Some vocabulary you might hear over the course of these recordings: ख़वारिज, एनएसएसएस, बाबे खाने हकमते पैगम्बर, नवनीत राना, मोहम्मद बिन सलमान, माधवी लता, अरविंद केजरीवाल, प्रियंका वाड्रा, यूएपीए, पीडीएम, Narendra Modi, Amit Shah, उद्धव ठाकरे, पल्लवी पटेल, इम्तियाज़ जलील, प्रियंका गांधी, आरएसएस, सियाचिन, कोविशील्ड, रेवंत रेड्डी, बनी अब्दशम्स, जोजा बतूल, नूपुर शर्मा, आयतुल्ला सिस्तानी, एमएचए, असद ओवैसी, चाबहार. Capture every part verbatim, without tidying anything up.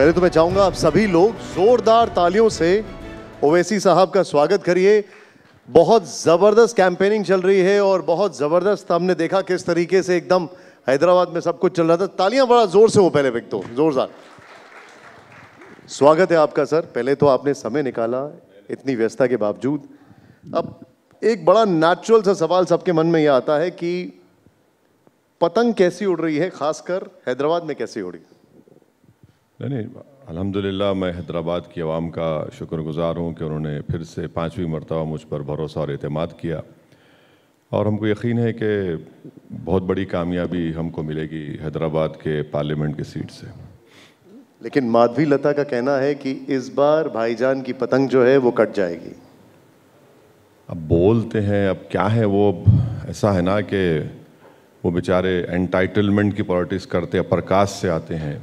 पहले तो मैं चाहूँगा आप सभी लोग जोरदार तालियों से ओवैसी साहब का स्वागत करिए। बहुत ज़बरदस्त कैंपेनिंग चल रही है और बहुत ज़बरदस्त हमने देखा किस तरीके से एकदम हैदराबाद में सब कुछ चल रहा था। तालियां बड़ा ज़ोर से हो पहले व्यक्त हो जोरदार। स्वागत है आपका सर। पहले तो आपने समय निकाला इतनी व्यस्तता के बावजूद। अब एक बड़ा नेचुरल सा सवाल सबके मन में ये आता है कि पतंग कैसी उड़ रही है, खासकर हैदराबाद में कैसी उड़ी? नहीं, अल्हम्दुलिल्लाह मैं हैदराबाद की आवाम का शुक्रगुजार हूँ कि उन्होंने फिर से पाँचवीं मरतबा मुझ पर भरोसा और एतमाद किया और हमको यकीन है कि बहुत बड़ी कामयाबी हमको मिलेगी हैदराबाद के पार्लियामेंट की सीट से। लेकिन माधवी लता का कहना है कि इस बार भाईजान की पतंग जो है वो कट जाएगी। अब बोलते हैं, अब क्या है वो, ऐसा है ना कि वो बेचारे एंटाइटलमेंट की पॉलिटिक्स करते हैं, प्रकाश से आते हैं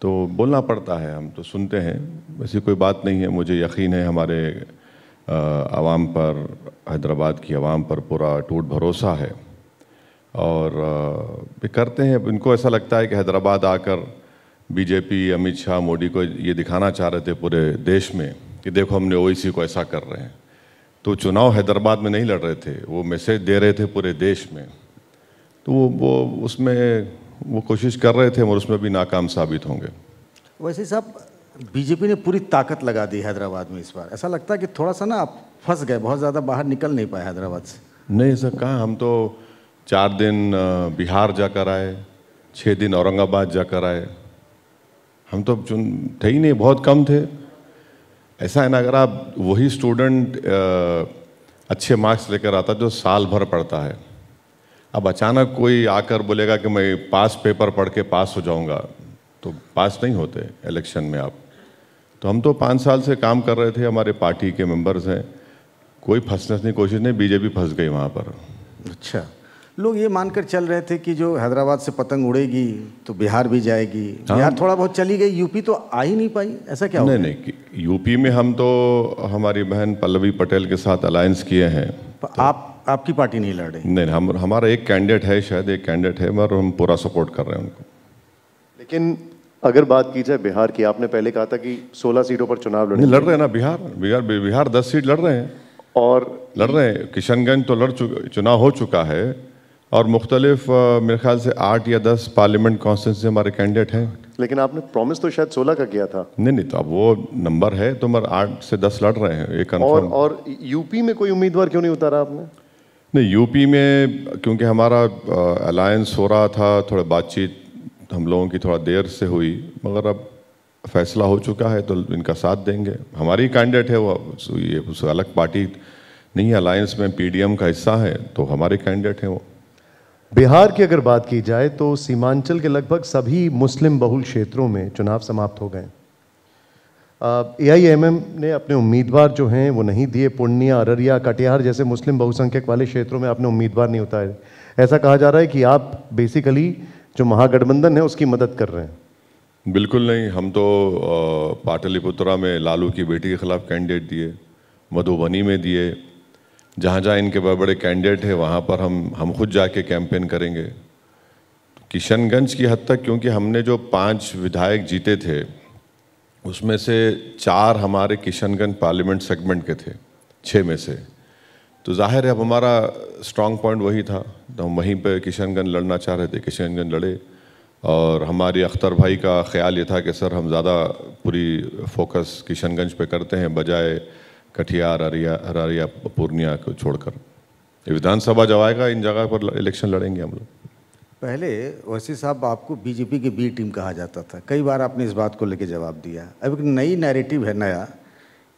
तो बोलना पड़ता है, हम तो सुनते हैं। वैसी कोई बात नहीं है, मुझे यकीन है हमारे आवाम पर, हैदराबाद की आवाम पर पूरा टूट भरोसा है और भी करते हैं। इनको ऐसा लगता है कि हैदराबाद आकर बीजेपी अमित शाह मोदी को ये दिखाना चाह रहे थे पूरे देश में कि देखो हमने ओवैसी को ऐसा कर रहे हैं, तो चुनाव हैदराबाद में नहीं लड़ रहे थे, वो मैसेज दे रहे थे पूरे देश में। तो वो, वो उसमें वो कोशिश कर रहे थे और उसमें भी नाकाम साबित होंगे। वैसे साहब, बीजेपी ने पूरी ताकत लगा दी हैदराबाद में इस बार। ऐसा लगता है कि थोड़ा सा ना आप फंस गए, बहुत ज़्यादा बाहर निकल नहीं पाए हैदराबाद से। नहीं सर, कहाँ, हम तो चार दिन बिहार जाकर आए, छः दिन औरंगाबाद जाकर आए, हम तो चुन थे ही नहीं, बहुत कम थे। ऐसा है ना, अगर आप वही स्टूडेंट अच्छे मार्क्स लेकर आता जो साल भर पढ़ता है, अब अचानक कोई आकर बोलेगा कि मैं पास पेपर पढ़ के पास हो जाऊंगा, तो पास नहीं होते इलेक्शन में आप। तो हम तो पाँच साल से काम कर रहे थे, हमारे पार्टी के मेंबर्स हैं, कोई फंसने की कोशिश नहीं, बीजेपी फंस गई वहाँ पर। अच्छा, लोग ये मानकर चल रहे थे कि जो हैदराबाद से पतंग उड़ेगी तो बिहार भी जाएगी। हाँ। बिहार थोड़ा बहुत चली गई, यूपी तो आ ही नहीं पाई, ऐसा क्या? नहीं नहीं, यूपी में हम तो हमारी बहन पल्लवी पटेल के साथ अलायंस किए हैं। आप आपकी पार्टी नहीं लड़ रही? नहीं, हम हमारा एक कैंडिडेट है, शायद एक कैंडिडेट है, मगर हम पूरा सपोर्ट कर रहे हैं उनको। लेकिन अगर बात की जाए बिहार की, आपने पहले कहा था कि सोलह सीटों पर चुनाव लड़ लड़ रहे हैं ना, बिहार बिहार बिहार दस सीट लड़ रहे हैं और लड़ रहे हैं। किशनगंज तो लड़ चुका, चुनाव हो चुका है और मुख्तलिफ मेरे ख्याल से आठ या दस पार्लियामेंट कॉन्स्टिट्यूंसी हमारे कैंडिडेट हैं। लेकिन आपने प्रॉमिस तो शायद सोलह का किया था। नहीं नहीं, तो अब वो नंबर है तो मगर आठ से दस लड़ रहे हैं, ये कंफर्म। और यूपी में कोई उम्मीदवार क्यों नहीं उतारा आपने? नहीं, यूपी में क्योंकि हमारा अलायंस हो रहा था, थोड़ा बातचीत हम लोगों की थोड़ा देर से हुई, मगर अब फैसला हो चुका है तो इनका साथ देंगे। हमारी कैंडिडेट है वो, ये अलग पार्टी नहीं है, अलायंस में पीडीएम का हिस्सा है तो हमारे कैंडिडेट हैं वो। बिहार की अगर बात की जाए तो सीमांचल के लगभग सभी मुस्लिम बहुल क्षेत्रों में चुनाव समाप्त हो गए। एआईएमएम ने अपने उम्मीदवार जो हैं वो नहीं दिए। पूर्णिया, अररिया, कटिहार जैसे मुस्लिम बहुसंख्यक वाले क्षेत्रों में आपने उम्मीदवार नहीं उतारे। ऐसा कहा जा रहा है कि आप बेसिकली जो महागठबंधन है उसकी मदद कर रहे हैं। बिल्कुल नहीं, हम तो पाटलिपुत्रा में लालू की बेटी के खिलाफ कैंडिडेट दिए, मधुबनी में दिए, जहाँ जहाँ इनके बड़े बड़े कैंडिडेट हैं वहाँ पर हम हम खुद जाके कैंपेन करेंगे। किशनगंज की हद तक, क्योंकि हमने जो पांच विधायक जीते थे उसमें से चार हमारे किशनगंज पार्लियामेंट सेगमेंट के थे, छः में से, तो जाहिर है अब हमारा स्ट्रांग पॉइंट वही था तो हम वहीं पे किशनगंज लड़ना चाह रहे थे, किशनगंज लड़े। और हमारे अख्तर भाई का ख्याल ये था कि सर हम ज़्यादा पूरी फोकस किशनगंज पे करते हैं बजाय कटिहार, अररिया, पूर्णिया को छोड़कर। विधानसभा जब आएगा इन जगह पर इलेक्शन लड़ेंगे हम लोग। पहले ओवैसी साहब आपको बीजेपी की बी टीम कहा जाता था, कई बार आपने इस बात को लेकर जवाब दिया। अब एक नई नैरेटिव है, नया,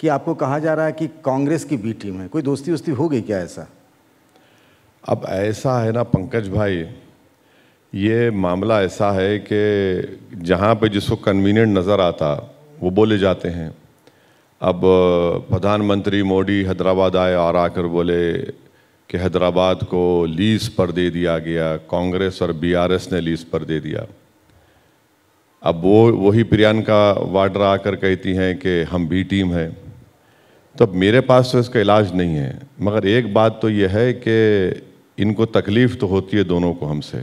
कि आपको कहा जा रहा है कि कांग्रेस की बी टीम है। कोई दोस्ती वोस्ती हो गई क्या ऐसा? अब ऐसा है ना पंकज भाई, ये मामला ऐसा है कि जहाँ पे जिसको कन्वीनियंट नज़र आता वो बोले जाते हैं। अब प्रधानमंत्री मोदी हैदराबाद आए और आकर बोले कि हैदराबाद को लीज़ पर दे दिया गया, कांग्रेस और बीआरएस ने लीज़ पर दे दिया। अब वो वही प्रियंका वाड्रा आकर कहती हैं कि हम भी टीम हैं। तो अब मेरे पास तो इसका इलाज नहीं है, मगर एक बात तो ये है कि इनको तकलीफ़ तो होती है दोनों को हमसे,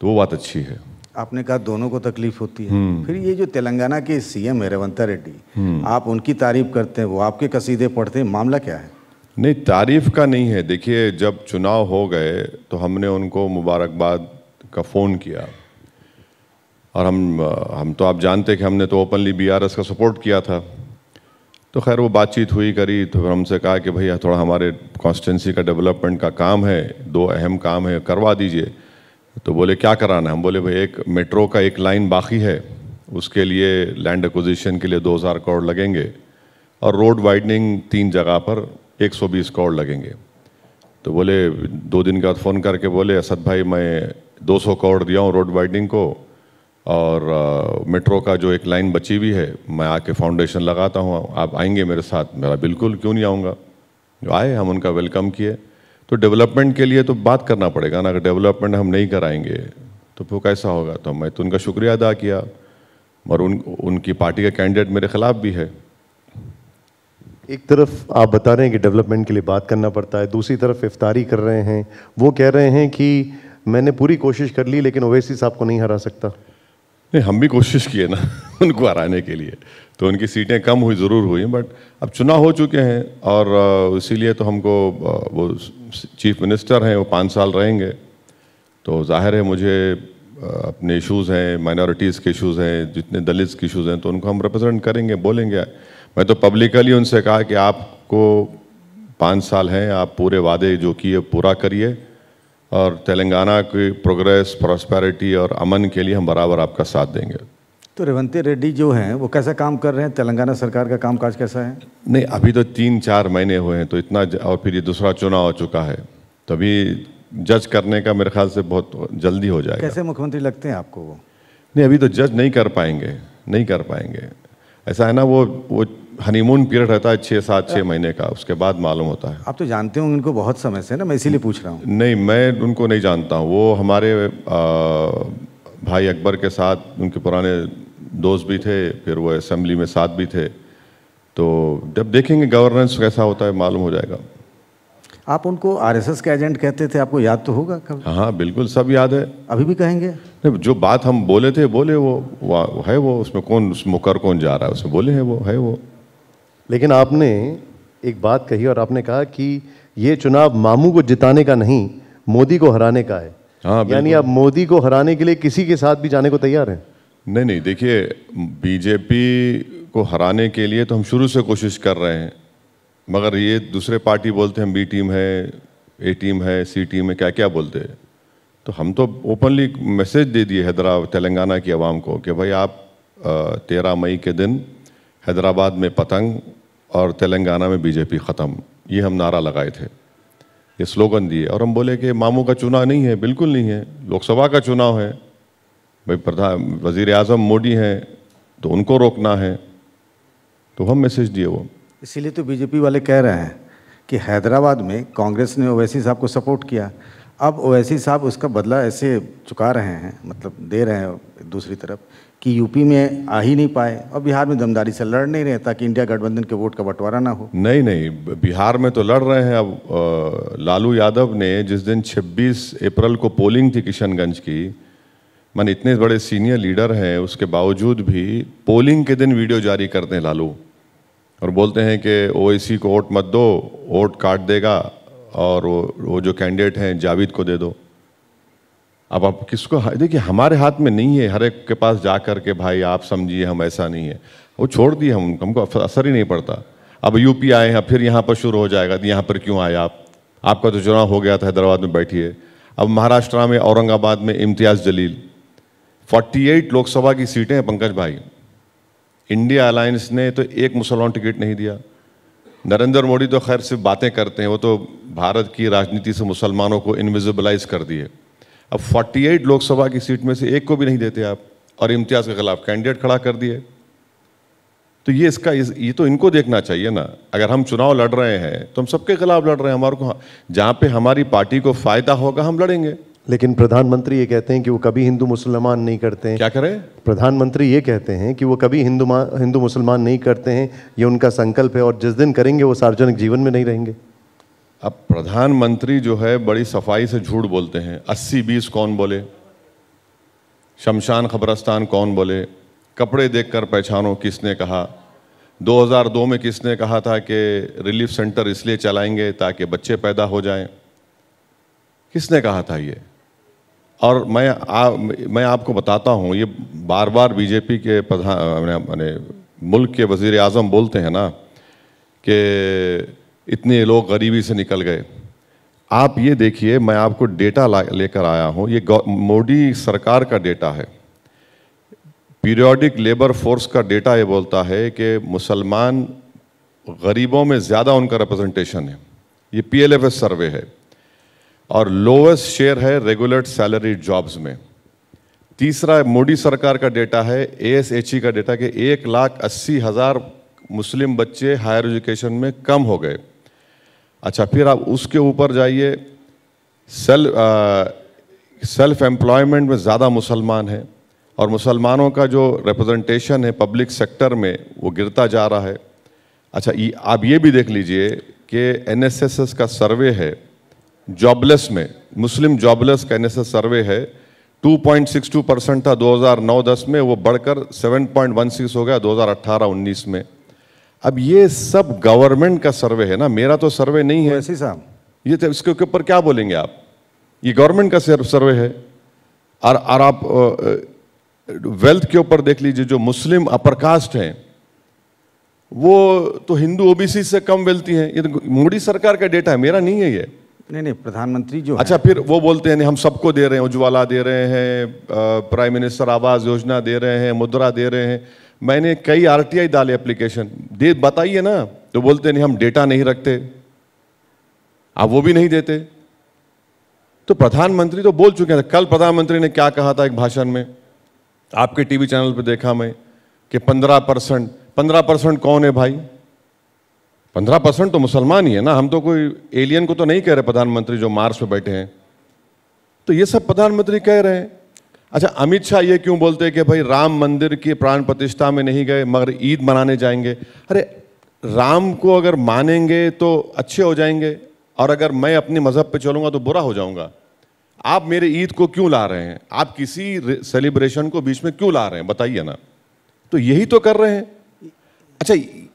तो वो बात अच्छी है। आपने कहा दोनों को तकलीफ होती है। फिर ये जो तेलंगाना के सीएम है रेवंत रेड्डी, आप उनकी तारीफ करते हैं, वो आपके कसीदे पढ़ते हैं, मामला क्या है? नहीं, तारीफ का नहीं है। देखिए, जब चुनाव हो गए तो हमने उनको मुबारकबाद का फ़ोन किया और हम हम तो आप जानते कि हमने तो ओपनली बीआरएस का सपोर्ट किया था। तो खैर वो बातचीत हुई करी, तो फिर हमसे कहा कि भैया थोड़ा हमारे कॉन्स्टिटेंसी का डेवलपमेंट का काम है, दो अहम काम है, करवा दीजिए। तो बोले क्या कराना है? हम बोले भाई एक मेट्रो का एक लाइन बाकी है, उसके लिए लैंड एक्विजिशन के लिए दो हज़ार करोड़ लगेंगे और रोड वाइडनिंग तीन जगह पर एक सौ बीस करोड़ लगेंगे। तो बोले दो दिन के बाद फ़ोन करके बोले असद भाई मैं दो सौ करोड़ दिया हूँ रोड वाइडनिंग को और आ, मेट्रो का जो एक लाइन बची हुई है मैं आके फाउंडेशन लगाता हूँ, आप आएंगे मेरे साथ? मेरा बिल्कुल क्यों नहीं आऊँगा। जो आए हम उनका वेलकम किए। तो डेवलपमेंट के लिए तो बात करना पड़ेगा ना, अगर डेवलपमेंट हम नहीं कराएंगे तो फिर कैसा होगा? तो मैं तो उनका शुक्रिया अदा किया, मगर उन उनकी पार्टी का कैंडिडेट मेरे ख़िलाफ़ भी है। एक तरफ आप बता रहे हैं कि डेवलपमेंट के लिए बात करना पड़ता है, दूसरी तरफ इफ्तारी कर रहे हैं, वो कह रहे हैं कि मैंने पूरी कोशिश कर ली लेकिन ओवैसी साहब को नहीं हरा सकता। नहीं, हम भी कोशिश किए ना उनको हराने के लिए, तो उनकी सीटें कम हुई ज़रूर हुई, बट अब चुनाव हो चुके हैं और इसीलिए तो हमको वो चीफ मिनिस्टर हैं, वो पाँच साल रहेंगे, तो जाहिर है मुझे अपने इशूज़ हैं, माइनॉरिटीज़ के इशूज़ हैं, जितने दलित के इशूज़ हैं, तो उनको हम रिप्रेजेंट करेंगे, बोलेंगे। मैं तो पब्लिकली उनसे कहा कि आपको पाँच साल हैं, आप पूरे वादे जो किए पूरा करिए और तेलंगाना की प्रोग्रेस, प्रॉस्पेरिटी और अमन के लिए हम बराबर आपका साथ देंगे। तो रेवंत रेड्डी जो हैं वो कैसा काम कर रहे हैं? तेलंगाना सरकार का कामकाज कैसा है? नहीं, अभी तो तीन चार महीने हुए हैं, तो इतना और फिर ये दूसरा चुनाव हो चुका है, तो अभी जज करने का मेरे ख्याल से बहुत जल्दी हो जाएगा। कैसे मुख्यमंत्री लगते हैं आपको वो? नहीं, अभी तो जज नहीं कर पाएंगे, नहीं कर पाएंगे। ऐसा है ना, वो वो हनीमून पीरियड रहता है छः सात छः महीने का, उसके बाद मालूम होता है। आप तो जानते होंगे उनको बहुत समय से ना, मैं इसीलिए पूछ रहा हूँ। नहीं, मैं उनको नहीं जानता हूँ, वो हमारे आ, भाई अकबर के साथ उनके पुराने दोस्त भी थे, फिर वो असेंबली में साथ भी थे, तो जब देखेंगे गवर्नेंस कैसा होता है मालूम हो जाएगा। आप उनको आरएसएस के एजेंट कहते थे, आपको याद तो होगा? हाँ हाँ बिल्कुल, सब याद है। अभी भी कहेंगे? जो बात हम बोले थे बोले वो, वो है, वो उसमें कौन उसमें मुकर कौन जा रहा है, उसमें बोले हैं वो है वो। लेकिन आपने एक बात कही और आपने कहा कि ये चुनाव मामू को जिताने का नहीं, मोदी को हराने का है। हाँ, यानी आप मोदी को हराने के लिए किसी के साथ भी जाने को तैयार हैं? नहीं नहीं, देखिए बीजेपी को हराने के लिए तो हम शुरू से कोशिश कर रहे हैं, मगर ये दूसरे पार्टी बोलते हैं बी टीम है, ए टीम है, सी टीम है, क्या क्या बोलते हैं। तो हम तो ओपनली मैसेज दे दिए हैदराबाद तेलंगाना की आवाम को कि भाई आप तेरह मई के दिन हैदराबाद में पतंग और तेलंगाना में बीजेपी ख़त्म, ये हम नारा लगाए थे, ये स्लोगन दिए। और हम बोले कि मामू का चुनाव नहीं है, बिल्कुल नहीं है, लोकसभा का चुनाव है, भाई प्रधान वज़ीर आज़म मोदी हैं तो उनको रोकना है, तो हम मैसेज दिए वो। इसीलिए तो बीजेपी वाले कह रहे हैं कि हैदराबाद में कांग्रेस ने ओवैसी साहब को सपोर्ट किया, अब ओवैसी साहब उसका बदला ऐसे चुका रहे हैं, मतलब दे रहे हैं दूसरी तरफ, कि यूपी में आ ही नहीं पाए और बिहार में दमदारी से लड़ नहीं रहे ताकि इंडिया गठबंधन के वोट का बंटवारा ना हो। नहीं नहीं, बिहार में तो लड़ रहे हैं। अब लालू यादव ने जिस दिन छब्बीस अप्रैल को पोलिंग थी किशनगंज की, माने इतने बड़े सीनियर लीडर हैं, उसके बावजूद भी पोलिंग के दिन वीडियो जारी करते हैं लालू और बोलते हैं कि ओवैसी को वोट मत दो, वोट काट देगा, और वो, वो जो कैंडिडेट हैं जावेद को दे दो। अब आप किसको? देखिए हमारे हाथ में नहीं है, हर एक के पास जा कर के भाई आप समझिए हम ऐसा नहीं है, वो छोड़ दिए, हम हमको असर ही नहीं पड़ता। अब यूपी आए हैं, फिर यहाँ पर शुरू हो जाएगा यहाँ पर क्यों आए आप, आपका तो चुनाव हो गया था, हैदराबाद में बैठिए। अब महाराष्ट्र में औरंगाबाद में इम्तियाज़ जलील, फोर्टी एट लोकसभा की सीटें हैं पंकज भाई, इंडिया अलायंस ने तो एक मुसलमान टिकट नहीं दिया। नरेंद्र मोदी तो खैर सिर्फ बातें करते हैं, वो तो भारत की राजनीति से मुसलमानों को इनविजिबलाइज कर दिए। अब अड़तालीस लोकसभा की सीट में से एक को भी नहीं देते आप, और इम्तियाज़ के खिलाफ कैंडिडेट खड़ा कर दिए। तो ये इसका ये तो इनको देखना चाहिए ना, अगर हम चुनाव लड़ रहे हैं तो हम सबके खिलाफ लड़ रहे हैं, हमारे को जहाँ पे हमारी पार्टी को फ़ायदा होगा हम लड़ेंगे। लेकिन प्रधानमंत्री ये कहते हैं कि वो कभी हिंदू मुसलमान नहीं करते हैं। क्या करें? प्रधानमंत्री ये कहते हैं कि वो कभी हिंदू हिंदू मुसलमान नहीं करते हैं, ये उनका संकल्प है और जिस दिन करेंगे वो सार्वजनिक जीवन में नहीं रहेंगे। अब प्रधानमंत्री जो है बड़ी सफाई से झूठ बोलते हैं, अस्सी बीस कौन बोले? शमशान खबरस्तान कौन बोले, कपड़े देखकर पहचानो किसने कहा, दो हज़ार दो में किसने कहा था कि रिलीफ सेंटर इसलिए चलाएंगे ताकि बच्चे पैदा हो जाएं, किसने कहा था ये। और मैं आ, मैं आपको बताता हूँ, ये बार बार बीजेपी के प्रधान माने मुल्क के वज़ीर आज़म बोलते हैं ना कि इतने लोग गरीबी से निकल गए। आप ये देखिए, मैं आपको डेटा लेकर आया हूँ, ये मोदी सरकार का डेटा है। पीरियोडिक लेबर फोर्स का डेटा ये बोलता है कि मुसलमान गरीबों में ज़्यादा उनका रिप्रेजेंटेशन है, ये पीएलएफएस सर्वे है। और लोवेस्ट शेयर है रेगुलर सैलरी जॉब्स में। तीसरा मोदी सरकार का डेटा है, एएसएचई का डेटा, कि एक लाख अस्सी हज़ार मुस्लिम बच्चे हायर एजुकेशन में कम हो गए। अच्छा, फिर आप उसके ऊपर जाइए, सेल सेल्फ एम्प्लॉयमेंट में ज़्यादा मुसलमान हैं और मुसलमानों का जो रिप्रेजेंटेशन है पब्लिक सेक्टर में वो गिरता जा रहा है। अच्छा, ये आप ये भी देख लीजिए कि एनएसएसएस का सर्वे है जॉबलेस में, मुस्लिम जॉबलेस का एनएसएस सर्वे है, two point six two percent था दो हज़ार नौ दस में, वो बढ़कर सेवन पॉइंट वन सिक्स हो गया दो हज़ार अठारह उन्नीस में। अब ये सब गवर्नमेंट का सर्वे है ना, मेरा तो सर्वे नहीं है ऐसी साहब, ये तो इसके ऊपर क्या बोलेंगे आप, ये गवर्नमेंट का सर्वे है। और, और आप वेल्थ के ऊपर देख लीजिए, जो मुस्लिम अपर कास्ट हैं वो तो हिंदू ओबीसी से कम वेल्थी हैं, ये तो मोदी सरकार का डेटा है, मेरा नहीं है ये। नहीं नहीं, प्रधानमंत्री जो अच्छा फिर वो बोलते हैं हम सबको दे रहे हैं, उज्ज्वला दे रहे हैं, प्राइम मिनिस्टर आवास योजना दे रहे हैं, मुद्रा दे रहे हैं। मैंने कई आरटीआई डाले एप्लीकेशन, दे बताइए ना, तो बोलते नहीं हम डेटा नहीं रखते, आप वो भी नहीं देते। तो प्रधानमंत्री तो बोल चुके हैं। कल प्रधानमंत्री ने क्या कहा था एक भाषण में, आपके टीवी चैनल पर देखा मैं, कि पंद्रह परसेंट। पंद्रह परसेंट कौन है भाई, पंद्रह परसेंट तो मुसलमान ही है ना, हम तो कोई एलियन को तो नहीं कह रहे प्रधानमंत्री जो मार्स पे बैठे हैं। तो ये सब प्रधानमंत्री कह रहे हैं। अच्छा, अमित शाह ये क्यों बोलते हैं कि भाई राम मंदिर की प्राण प्रतिष्ठा में नहीं गए मगर ईद मनाने जाएंगे। अरे राम को अगर मानेंगे तो अच्छे हो जाएंगे, और अगर मैं अपने मजहब पे चलूँगा तो बुरा हो जाऊँगा। आप मेरे ईद को क्यों ला रहे हैं, आप किसी सेलिब्रेशन को बीच में क्यों ला रहे हैं, बताइए ना। तो यही तो कर रहे हैं। अच्छा,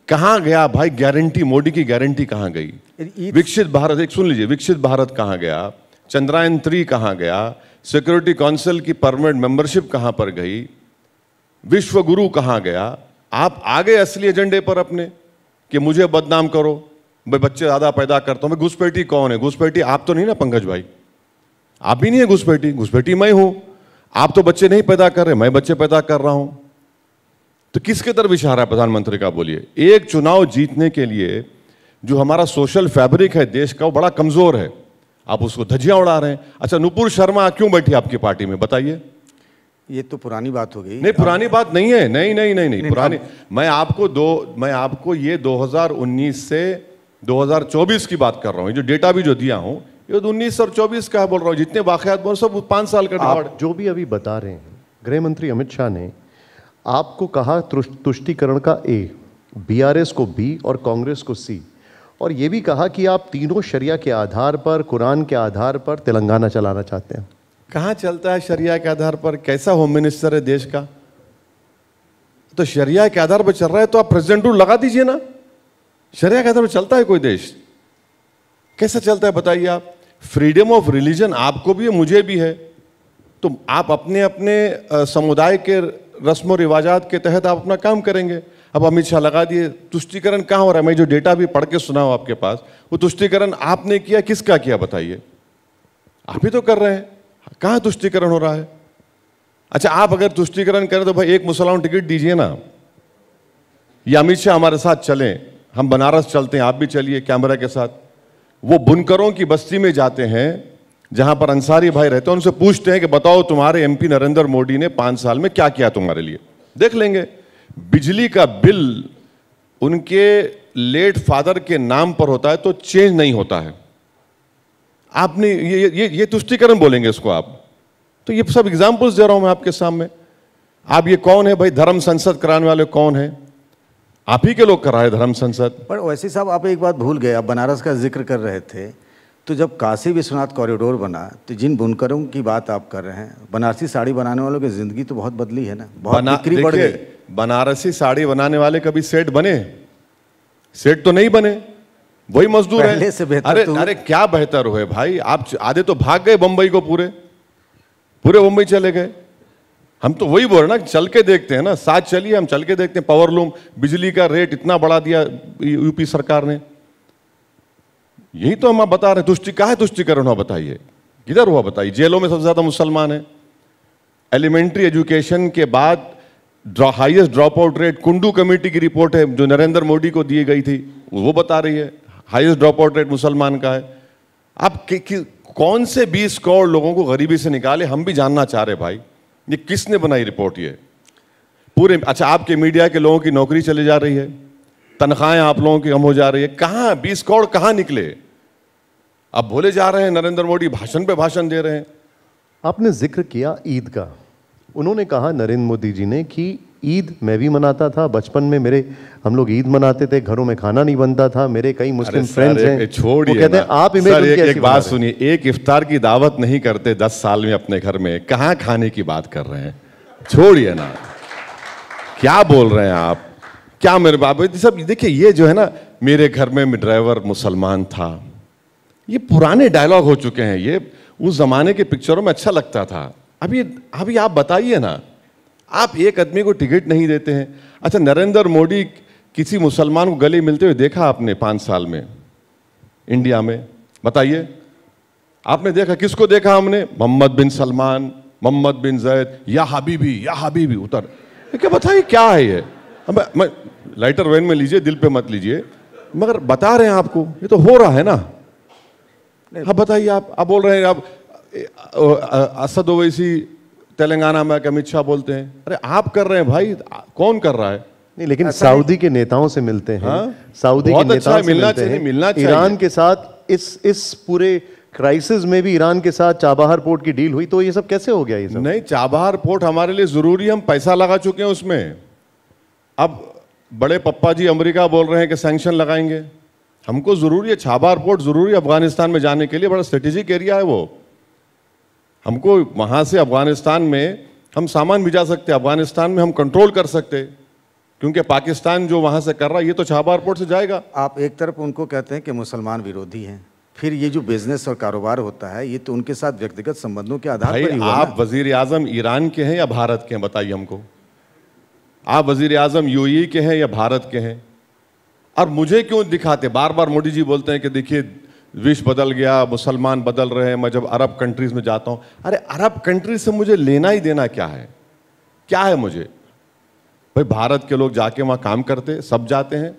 कहाँ गया भाई गारंटी, मोदी की गारंटी कहाँ गई, विकसित भारत, एक सुन लीजिए, विकसित भारत कहाँ गया, चंद्रायन थ्री कहाँ गया, सिक्योरिटी काउंसिल की परमानेंट मेंबरशिप कहाँ पर गई, विश्व गुरु कहाँ गया। आप आ गए असली एजेंडे पर अपने, कि मुझे बदनाम करो, मैं बच्चे ज़्यादा पैदा करता हूँ, मैं घुसपैठी कौन है, घुसपैठी आप तो नहीं ना पंकज भाई, आप भी नहीं है घुसपैठी, घुसपैठी मैं हूँ, आप तो बच्चे नहीं पैदा कर रहे, मैं बच्चे पैदा कर रहा हूँ। तो किसके तरफ इशारा है प्रधानमंत्री का, बोलिए। एक चुनाव जीतने के लिए जो हमारा सोशल फैब्रिक है देश का, वो बड़ा कमजोर है, आप उसको धज्जियां उड़ा रहे हैं। अच्छा, नूपुर शर्मा क्यों बैठी आपकी पार्टी में, बताइए। ये तो पुरानी बात हो गई। नहीं, पुरानी बात नहीं है, नहीं नहीं नहीं नहीं पुरानी, मैं आपको दो मैं आपको ये दो हज़ार उन्नीस से दो हज़ार चौबीस की बात कर रहा हूँ, जो डेटा भी जो दिया हूँ ये उन्नीस और चौबीस का बोल रहा हूँ, जितने वाकयात बोल सब पाँच साल का। आप जो भी अभी बता रहे हैं, गृह मंत्री अमित शाह ने आपको कहा तुष्टिकरण का ए, बीआरएस को बी और कांग्रेस को सी, और ये भी कहा कि आप तीनों शरिया के आधार पर, कुरान के आधार पर तेलंगाना चलाना चाहते हैं। कहाँ चलता है शरिया के आधार पर, कैसा होम मिनिस्टर है देश का। तो शरिया के आधार पर चल रहा है तो आप प्रेसिडेंट रूल लगा दीजिए ना, शरिया के आधार पर चलता है कोई देश, कैसा चलता है बताइए आप। फ्रीडम ऑफ रिलीजन आपको भी है, मुझे भी है, तो आप अपने अपने समुदाय के रस्म और रिवाजात के तहत आप अपना काम करेंगे। अब अमित शाह लगा दिए तुष्टिकरण कहाँ हो रहा है, मैं जो डेटा भी पढ़ के सुना हूँ आपके पास, वो तुष्टिकरण आपने किया, किसका किया बताइए, आप ही तो कर रहे हैं, कहाँ तुष्टिकरण हो रहा है। अच्छा, आप अगर तुष्टिकरण करें तो भाई एक मुसलमान टिकट दीजिए ना, या अमित शाह हमारे साथ चलें, हम बनारस चलते हैं, आप भी चलिए कैमरा के साथ। वो बुनकरों की बस्ती में जाते हैं जहाँ पर अंसारी भाई रहते हैं, उनसे पूछते हैं कि बताओ तुम्हारे एमपी नरेंद्र मोदी ने पाँच साल में क्या किया तुम्हारे लिए, देख लेंगे। बिजली का बिल उनके लेट फादर के नाम पर होता है तो चेंज नहीं होता है, आपने ये ये ये तुष्टिकरण बोलेंगे इसको आप। तो ये सब एग्जाम्पल्स दे रहा हूँ मैं आपके सामने। आप ये कौन है भाई, धर्म संसद कराने वाले कौन है, आप ही के लोग करा रहे धर्म संसद। पर ओवैसी साहब आप एक बात भूल गए, आप बनारस का जिक्र कर रहे थे, तो जब काशी विश्वनाथ कॉरिडोर बना तो जिन बुनकरों की बात आप कर रहे हैं, बनारसी साड़ी बनाने वालों की जिंदगी तो बहुत बदली है ना, बहुत बिक्री बढ़ गई। बनारसी साड़ी बनाने वाले कभी सेठ बने? सेठ तो नहीं बने, वही मजदूर है। पहले से बेहतर अरे, अरे क्या बेहतर हुए भाई, आप आधे तो भाग गए बंबई को, पूरे पूरे बंबई चले गए। हम तो वही बोल रहे ना, चल के देखते हैं ना, साथ चलिए, हम चल के देखते हैं। पावरलूम, बिजली का रेट इतना बढ़ा दिया यूपी सरकार ने। यही तो हम आप बता रहे, दुष्टि कहाँ है, दुष्टिकरण हुआ बताइए, किधर हुआ बताइए। जेलों में सबसे ज्यादा मुसलमान है। एलिमेंट्री एजुकेशन के बाद highest drop out rate, Kundu committee की रिपोर्ट है जो नरेंद्र मोदी को दी गई थी, वो बता रही है हाईएस्ट ड्रॉप आउट रेट मुसलमान का है। आप कि, कि, कौन से बीस करोड़ लोगों को गरीबी से निकाले, हम भी जानना चाह रहे भाई। ये किसने बनाई रिपोर्ट? ये पूरे अच्छा आपके मीडिया के लोगों की नौकरी चली जा रही है, तनख्वाहें आप लोगों की कम हो जा रही है। कहाँ बीस करोड़ कहाँ निकले? अब बोले जा रहे हैं नरेंद्र मोदी भाषण पे भाषण दे रहे हैं। आपने जिक्र किया ईद का, उन्होंने कहा नरेंद्र मोदी जी ने कि ईद मैं भी मनाता था बचपन में, मेरे हम लोग ईद मनाते थे, घरों में खाना नहीं बनता था, मेरे कई मुस्लिम फ्रेंड्स हैं। छोड़िए, कहते हैं आप एक बात सुनिए, एक इफ्तार की दावत नहीं करते दस साल में अपने घर में, कहाँ खाने की बात कर रहे हैं? छोड़िए ना, क्या बोल रहे हैं आप, क्या मेरे बाप सब। देखिए ये जो है ना, मेरे घर में ड्राइवर मुसलमान था, ये पुराने डायलॉग हो चुके हैं, ये उस जमाने के पिक्चरों में अच्छा लगता था। अभी अभी आप बताइए ना, आप एक आदमी को टिकट नहीं देते हैं। अच्छा, नरेंद्र मोदी किसी मुसलमान को गले मिलते हुए देखा आपने पाँच साल में इंडिया में? बताइए आपने देखा? किसको देखा हमने? मोहम्मद बिन सलमान, मोहम्मद बिन जैद, या हबीबी या हबीबी उतर क्या, बताइए क्या है ये? अब लाइटर वैन में लीजिए, दिल पे मत लीजिए, मगर बता रहे हैं आपको, ये तो हो रहा है ना। हाँ बताइए आप, आप बोल रहे हैं आप असद ओवैसी तेलंगाना में अमित शाह बोलते हैं, अरे आप कर रहे हैं भाई, कौन कर रहा है? नहीं लेकिन सऊदी के नेताओं से मिलते हैं, सऊदी के नेताओं से मिलते हैं, ईरान के साथ इस इस पूरे क्राइसिस में भी ईरान के साथ चाबहार पोर्ट की डील हुई, तो ये सब कैसे हो गया? ये सब नहीं, चाबहार पोर्ट हमारे लिए जरूरी है, हम पैसा लगा चुके हैं उसमें। अब बड़े पप्पा जी अमेरिका बोल रहे हैं कि सैंक्शन लगाएंगे, हमको ज़रूरी है चाबहार पोर्ट, ज़रूरी है अफगानिस्तान में जाने के लिए, बड़ा स्ट्रेटेजिक एरिया है वो, हमको वहाँ से अफगानिस्तान में हम सामान भी जा सकते, अफगानिस्तान में हम कंट्रोल कर सकते, क्योंकि पाकिस्तान जो वहाँ से कर रहा है ये तो चाबहार पोर्ट से जाएगा। आप एक तरफ उनको कहते हैं कि मुसलमान विरोधी हैं, फिर ये जो बिजनेस और कारोबार होता है ये तो उनके साथ व्यक्तिगत संबंधों के आधार पर। आप वज़ीर आज़म ईरान के हैं या भारत के हैं बताइए हमको? आप वजीर आजम यूएई के हैं या भारत के हैं? और मुझे क्यों दिखाते बार बार? मोदी जी बोलते हैं कि देखिए विश्व बदल गया, मुसलमान बदल रहे हैं, मैं जब अरब कंट्रीज में जाता हूं, अरे अरब कंट्री से मुझे लेना ही देना क्या है? क्या है मुझे भाई? भारत के लोग जाके वहाँ काम करते, सब जाते हैं,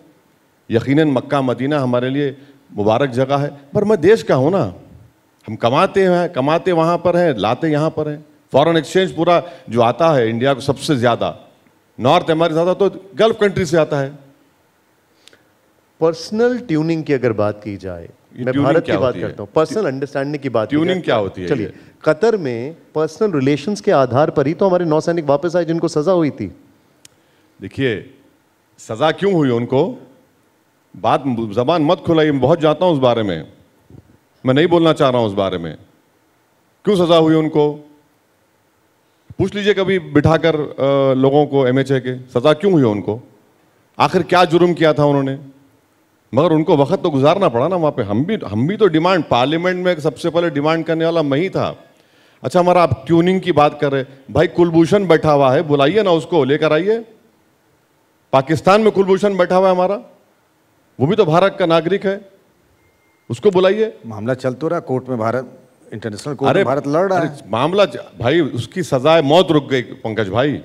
यकीनन मक्का मदीना हमारे लिए मुबारक जगह है, पर मैं देश का हूँ ना, हम कमाते हैं, कमाते वहाँ पर हैं, लाते यहाँ पर हैं। फॉरेन एक्सचेंज पूरा जो आता है इंडिया को सबसे ज़्यादा, नॉर्थ अमेरिका ज़्यादा तो गल्फ कंट्री से आता है। पर्सनल ट्यूनिंग की अगर बात की जाए, मैं भारत की बात करता हूँ, पर्सनल अंडरस्टैंडिंग की बात, ट्यूनिंग क्या होती है? चलिए, कतर में पर्सनल रिलेशंस के आधार पर ही तो हमारे नौसैनिक वापस आए जिनको सजा हुई थी। देखिए सजा क्यों हुई उनको, बात जबान मत खुलाई, मैं बहुत जानता हूँ उस बारे में, मैं नहीं बोलना चाह रहा हूँ उस बारे में, क्यों सजा हुई उनको पूछ लीजिए कभी बिठाकर लोगों को, एमएचए के सजा क्यों हुई उनको, आखिर क्या जुर्म किया था उन्होंने? मगर उनको वक्त तो गुजारना पड़ा ना वहाँ पे। हम भी हम भी तो डिमांड पार्लियामेंट में सबसे पहले डिमांड करने वाला मैं ही था। अच्छा हमारा आप ट्यूनिंग की बात कर रहे, भाई कुलभूषण बैठा हुआ है, बुलाइए ना उसको, लेकर आइए। पाकिस्तान में कुलभूषण बैठा हुआ है हमारा, वो भी तो भारत का नागरिक है, उसको बुलाइए। मामला चल तो रहा कोर्ट में, भारत इंटरनेशनल कोर्ट में भारत लड़ रहा है मामला, भाई उसकी सजाए मौत रुक गई पंकज भाई,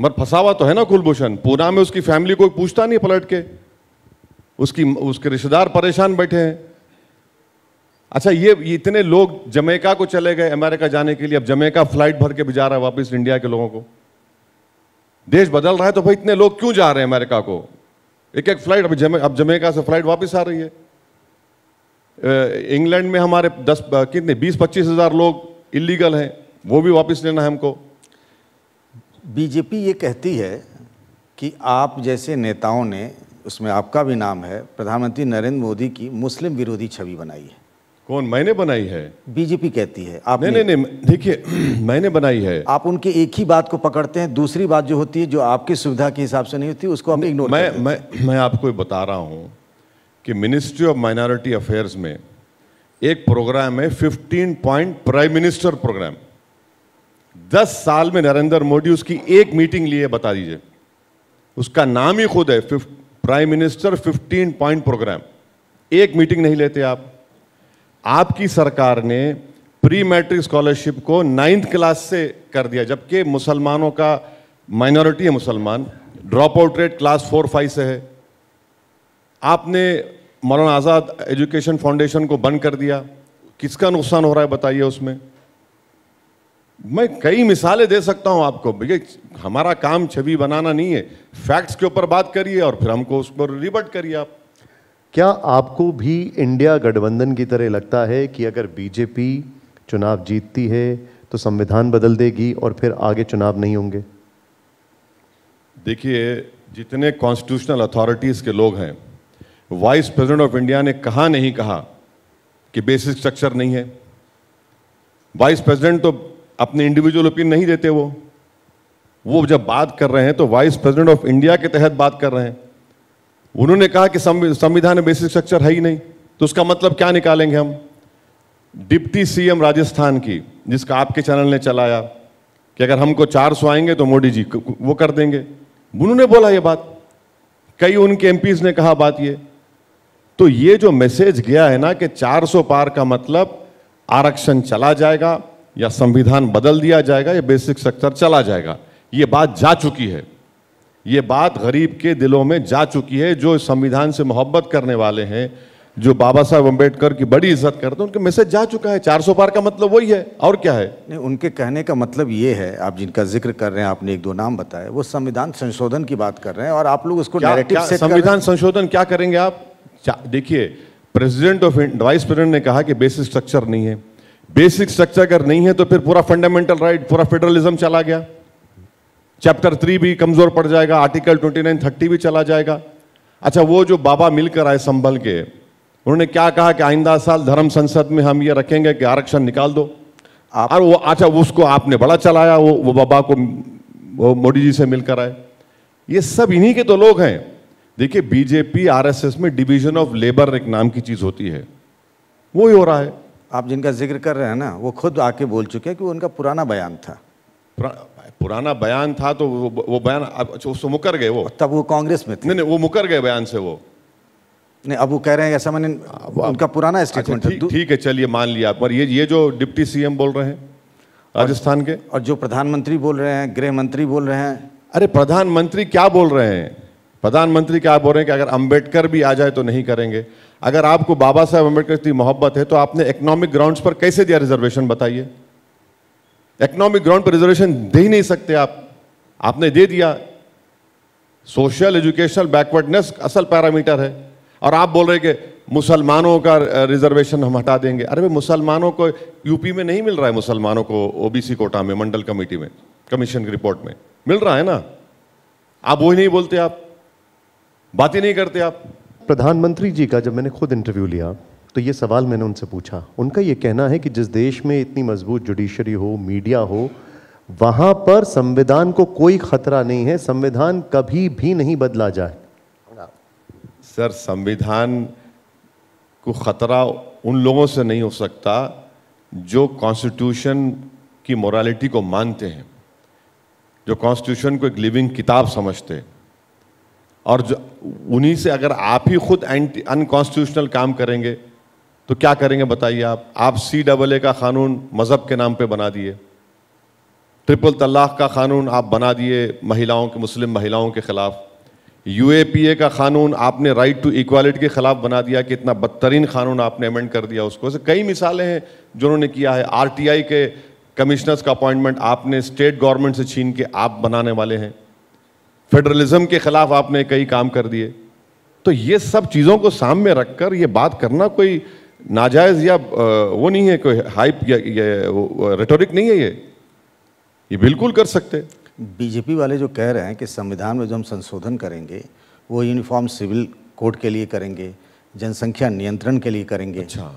मगर फंसा हुआ तो है ना कुलभूषण। पूना में उसकी फैमिली को पूछता नहीं पलट के, उसकी उसके रिश्तेदार परेशान बैठे हैं। अच्छा ये, ये इतने लोग जमैका को चले गए अमेरिका जाने के लिए, अब जमैका फ्लाइट भर के भी जा रहा है वापस इंडिया के लोगों को। देश बदल रहा है तो भाई इतने लोग क्यों जा रहे हैं अमेरिका को, एक एक फ्लाइट, अब अब जमैका से फ्लाइट वापस आ रही है। इंग्लैंड में हमारे दस कितने बीस पच्चीस हजार लोग इलीगल हैं, वो भी वापस लेना है हमको। बीजेपी ये कहती है कि आप जैसे नेताओं ने, उसमें आपका भी नाम है, प्रधानमंत्री नरेंद्र मोदी की मुस्लिम विरोधी छवि बनाई है। कौन मैंने बनाई है? बीजेपी कहती है। आप नहीं नहीं नहीं देखिए मैंने बनाई है। आप उनकी एक ही बात को पकड़ते हैं, दूसरी बात जो होती है जो आपकी सुविधा के हिसाब से नहीं होती उसको आप इग्नोर करते हैं। मैं मैं मैं आपको बता रहा हूँ कि मिनिस्ट्री ऑफ माइनॉरिटी अफेयर्स में एक प्रोग्राम है fifteen point prime minister program. दस साल में नरेंद्र मोदी उसकी एक मीटिंग लिए बता दीजिए, उसका नाम ही खुद है prime minister fifteen point programme. एक मीटिंग नहीं लेते आप। आपकी सरकार ने प्री मैट्रिक स्कॉलरशिप को नाइन्थ क्लास से कर दिया, जबकि मुसलमानों का माइनॉरिटी है, मुसलमान drop out rate class four five से है। आपने मौलाना आज़ाद एजुकेशन फाउंडेशन को बंद कर दिया, किसका नुकसान हो रहा है बताइए। उसमें मैं कई मिसालें दे सकता हूं आपको। भैया हमारा काम छवि बनाना नहीं है, फैक्ट्स के ऊपर बात करिए और फिर हमको उस पर रिबट करिए आप। क्या आपको भी इंडिया गठबंधन की तरह लगता है कि अगर बीजेपी चुनाव जीतती है तो संविधान बदल देगी और फिर आगे चुनाव नहीं होंगे? देखिए जितने कॉन्स्टिट्यूशनल अथॉरिटीज़ के लोग हैं, वाइस प्रेसिडेंट ऑफ इंडिया ने कहा नहीं कहा कि बेसिक स्ट्रक्चर नहीं है। वाइस प्रेसिडेंट तो अपने इंडिविजुअल ओपिनियन नहीं देते, वो वो जब बात कर रहे हैं तो वाइस प्रेसिडेंट ऑफ इंडिया के तहत बात कर रहे हैं। उन्होंने कहा कि संविधान में बेसिक स्ट्रक्चर है ही नहीं, तो उसका मतलब क्या निकालेंगे हम? डिप्टी सीएम राजस्थान की, जिसका आपके चैनल ने चलाया कि अगर हमको चार सौ आएंगे तो मोदी जी वो कर देंगे, उन्होंने बोला ये बात, कई उनके एमपीज ने कहा बात ये। तो ये जो मैसेज गया है ना कि चार सौ पार का मतलब आरक्षण चला जाएगा या संविधान बदल दिया जाएगा या बेसिक स्ट्रक्चर चला जाएगा, ये बात जा चुकी है। ये बात गरीब के दिलों में जा चुकी है। जो संविधान से मोहब्बत करने वाले हैं, जो बाबा साहब अम्बेडकर की बड़ी इज्जत करते हैं, उनके मैसेज जा चुका है। चार सौ पार का मतलब वही है और क्या है। नहीं, उनके कहने का मतलब ये है, आप जिनका जिक्र कर रहे हैं, आपने एक दो नाम बताए, वो संविधान संशोधन की बात कर रहे हैं और आप लोग उसको डायरेक्टिव सेट कर रहे हैं। संविधान संशोधन क्या करेंगे आप? देखिए प्रेसिडेंट ऑफ वाइस प्रेसिडेंट ने कहा कि बेसिक स्ट्रक्चर नहीं है। बेसिक स्ट्रक्चर अगर नहीं है तो फिर पूरा फंडामेंटल राइट, पूरा फेडरलिज्म चला गया। चैप्टर थ्री भी कमजोर पड़ जाएगा, आर्टिकल उनतीस, तीस भी चला जाएगा। अच्छा वो जो बाबा मिलकर आए संभल के, उन्होंने क्या कहा कि आइंदा साल धर्म संसद में हम ये रखेंगे कि आरक्षण निकाल दो आप, और वो अच्छा उसको आपने बड़ा चलाया। वो वो बाबा को वो मोदी जी से मिलकर आए। ये सब इन्हीं के तो लोग हैं। देखिए बीजेपी आरएसएस में डिवीजन ऑफ लेबर एक नाम की चीज होती है, वो ही हो रहा है। आप जिनका जिक्र कर रहे हैं ना, वो खुद आके बोल चुके हैं कि उनका पुराना बयान था। पुरा, पुराना बयान था तो वो, वो बयान अच्छा उससे मुकर गए वो, तब वो कांग्रेस में थे। नहीं नहीं वो मुकर गए बयान से वो। नहीं अब वो कह रहे हैं ऐसा, मैंने उनका पुराना स्टेटमेंट। ठीक थी, है चलिए मान लिया। पर ये ये जो डिप्टी सीएम बोल रहे हैं राजस्थान के, और जो प्रधानमंत्री बोल रहे हैं, गृह मंत्री बोल रहे हैं, अरे प्रधानमंत्री क्या बोल रहे हैं? प्रधानमंत्री क्या बोल रहे हैं कि अगर अम्बेडकर भी आ जाए तो नहीं करेंगे। अगर आपको बाबा साहब अम्बेडकर की मोहब्बत है तो आपने इकोनॉमिक ग्राउंड्स पर कैसे दिया रिजर्वेशन बताइए? इकोनॉमिक ग्राउंड पर रिजर्वेशन दे ही नहीं सकते आप, आपने दे दिया। सोशल एजुकेशनल बैकवर्डनेस असल पैरामीटर है और आप बोल रहे कि मुसलमानों का रिजर्वेशन हम हटा देंगे। अरे भाई मुसलमानों को यूपी में नहीं मिल रहा है, मुसलमानों को ओबीसी कोटा में मंडल कमेटी में कमीशन की रिपोर्ट में मिल रहा है ना। आप वही नहीं बोलते, आप बातें नहीं करते आप। प्रधानमंत्री जी का जब मैंने खुद इंटरव्यू लिया तो ये सवाल मैंने उनसे पूछा। उनका ये कहना है कि जिस देश में इतनी मजबूत जुडिशरी हो, मीडिया हो, वहाँ पर संविधान को कोई खतरा नहीं है, संविधान कभी भी नहीं बदला जाए। सर संविधान को खतरा उन लोगों से नहीं हो सकता जो कॉन्स्टिट्यूशन की मोरालिटी को मानते हैं, जो कॉन्स्टिट्यूशन को एक लिविंग किताब समझते हैं। और जो उन्हीं से अगर आप ही खुद एंटी अनकॉन्स्टिट्यूशनल काम करेंगे तो क्या करेंगे बताइए आप। आप सी डबल ए का कानून मज़हब के नाम पे बना दिए, ट्रिपल तलाक का कानून आप बना दिए महिलाओं के, मुस्लिम महिलाओं के खिलाफ। यूएपीए का कानून आपने राइट टू इक्वालिटी के खिलाफ बना दिया, कि इतना बदतरीन कानून आपने अमेंड कर दिया उसको। ऐसे कई मिसालें हैं जो उन्होंने किया है। आरटीआई के कमिश्नर्स का अपॉइंटमेंट आपने स्टेट गवर्नमेंट से छीन के आप बनाने वाले हैं। फेडरलिज्म के खिलाफ आपने कई काम कर दिए। तो ये सब चीज़ों को सामने रखकर ये बात करना कोई नाजायज़ या वो नहीं है, कोई हाइप या ये रेटोरिक नहीं है। ये ये बिल्कुल कर सकते। बीजेपी वाले जो कह रहे हैं कि संविधान में जो हम संशोधन करेंगे वो यूनिफॉर्म सिविल कोड के लिए करेंगे, जनसंख्या नियंत्रण के लिए करेंगे। अच्छा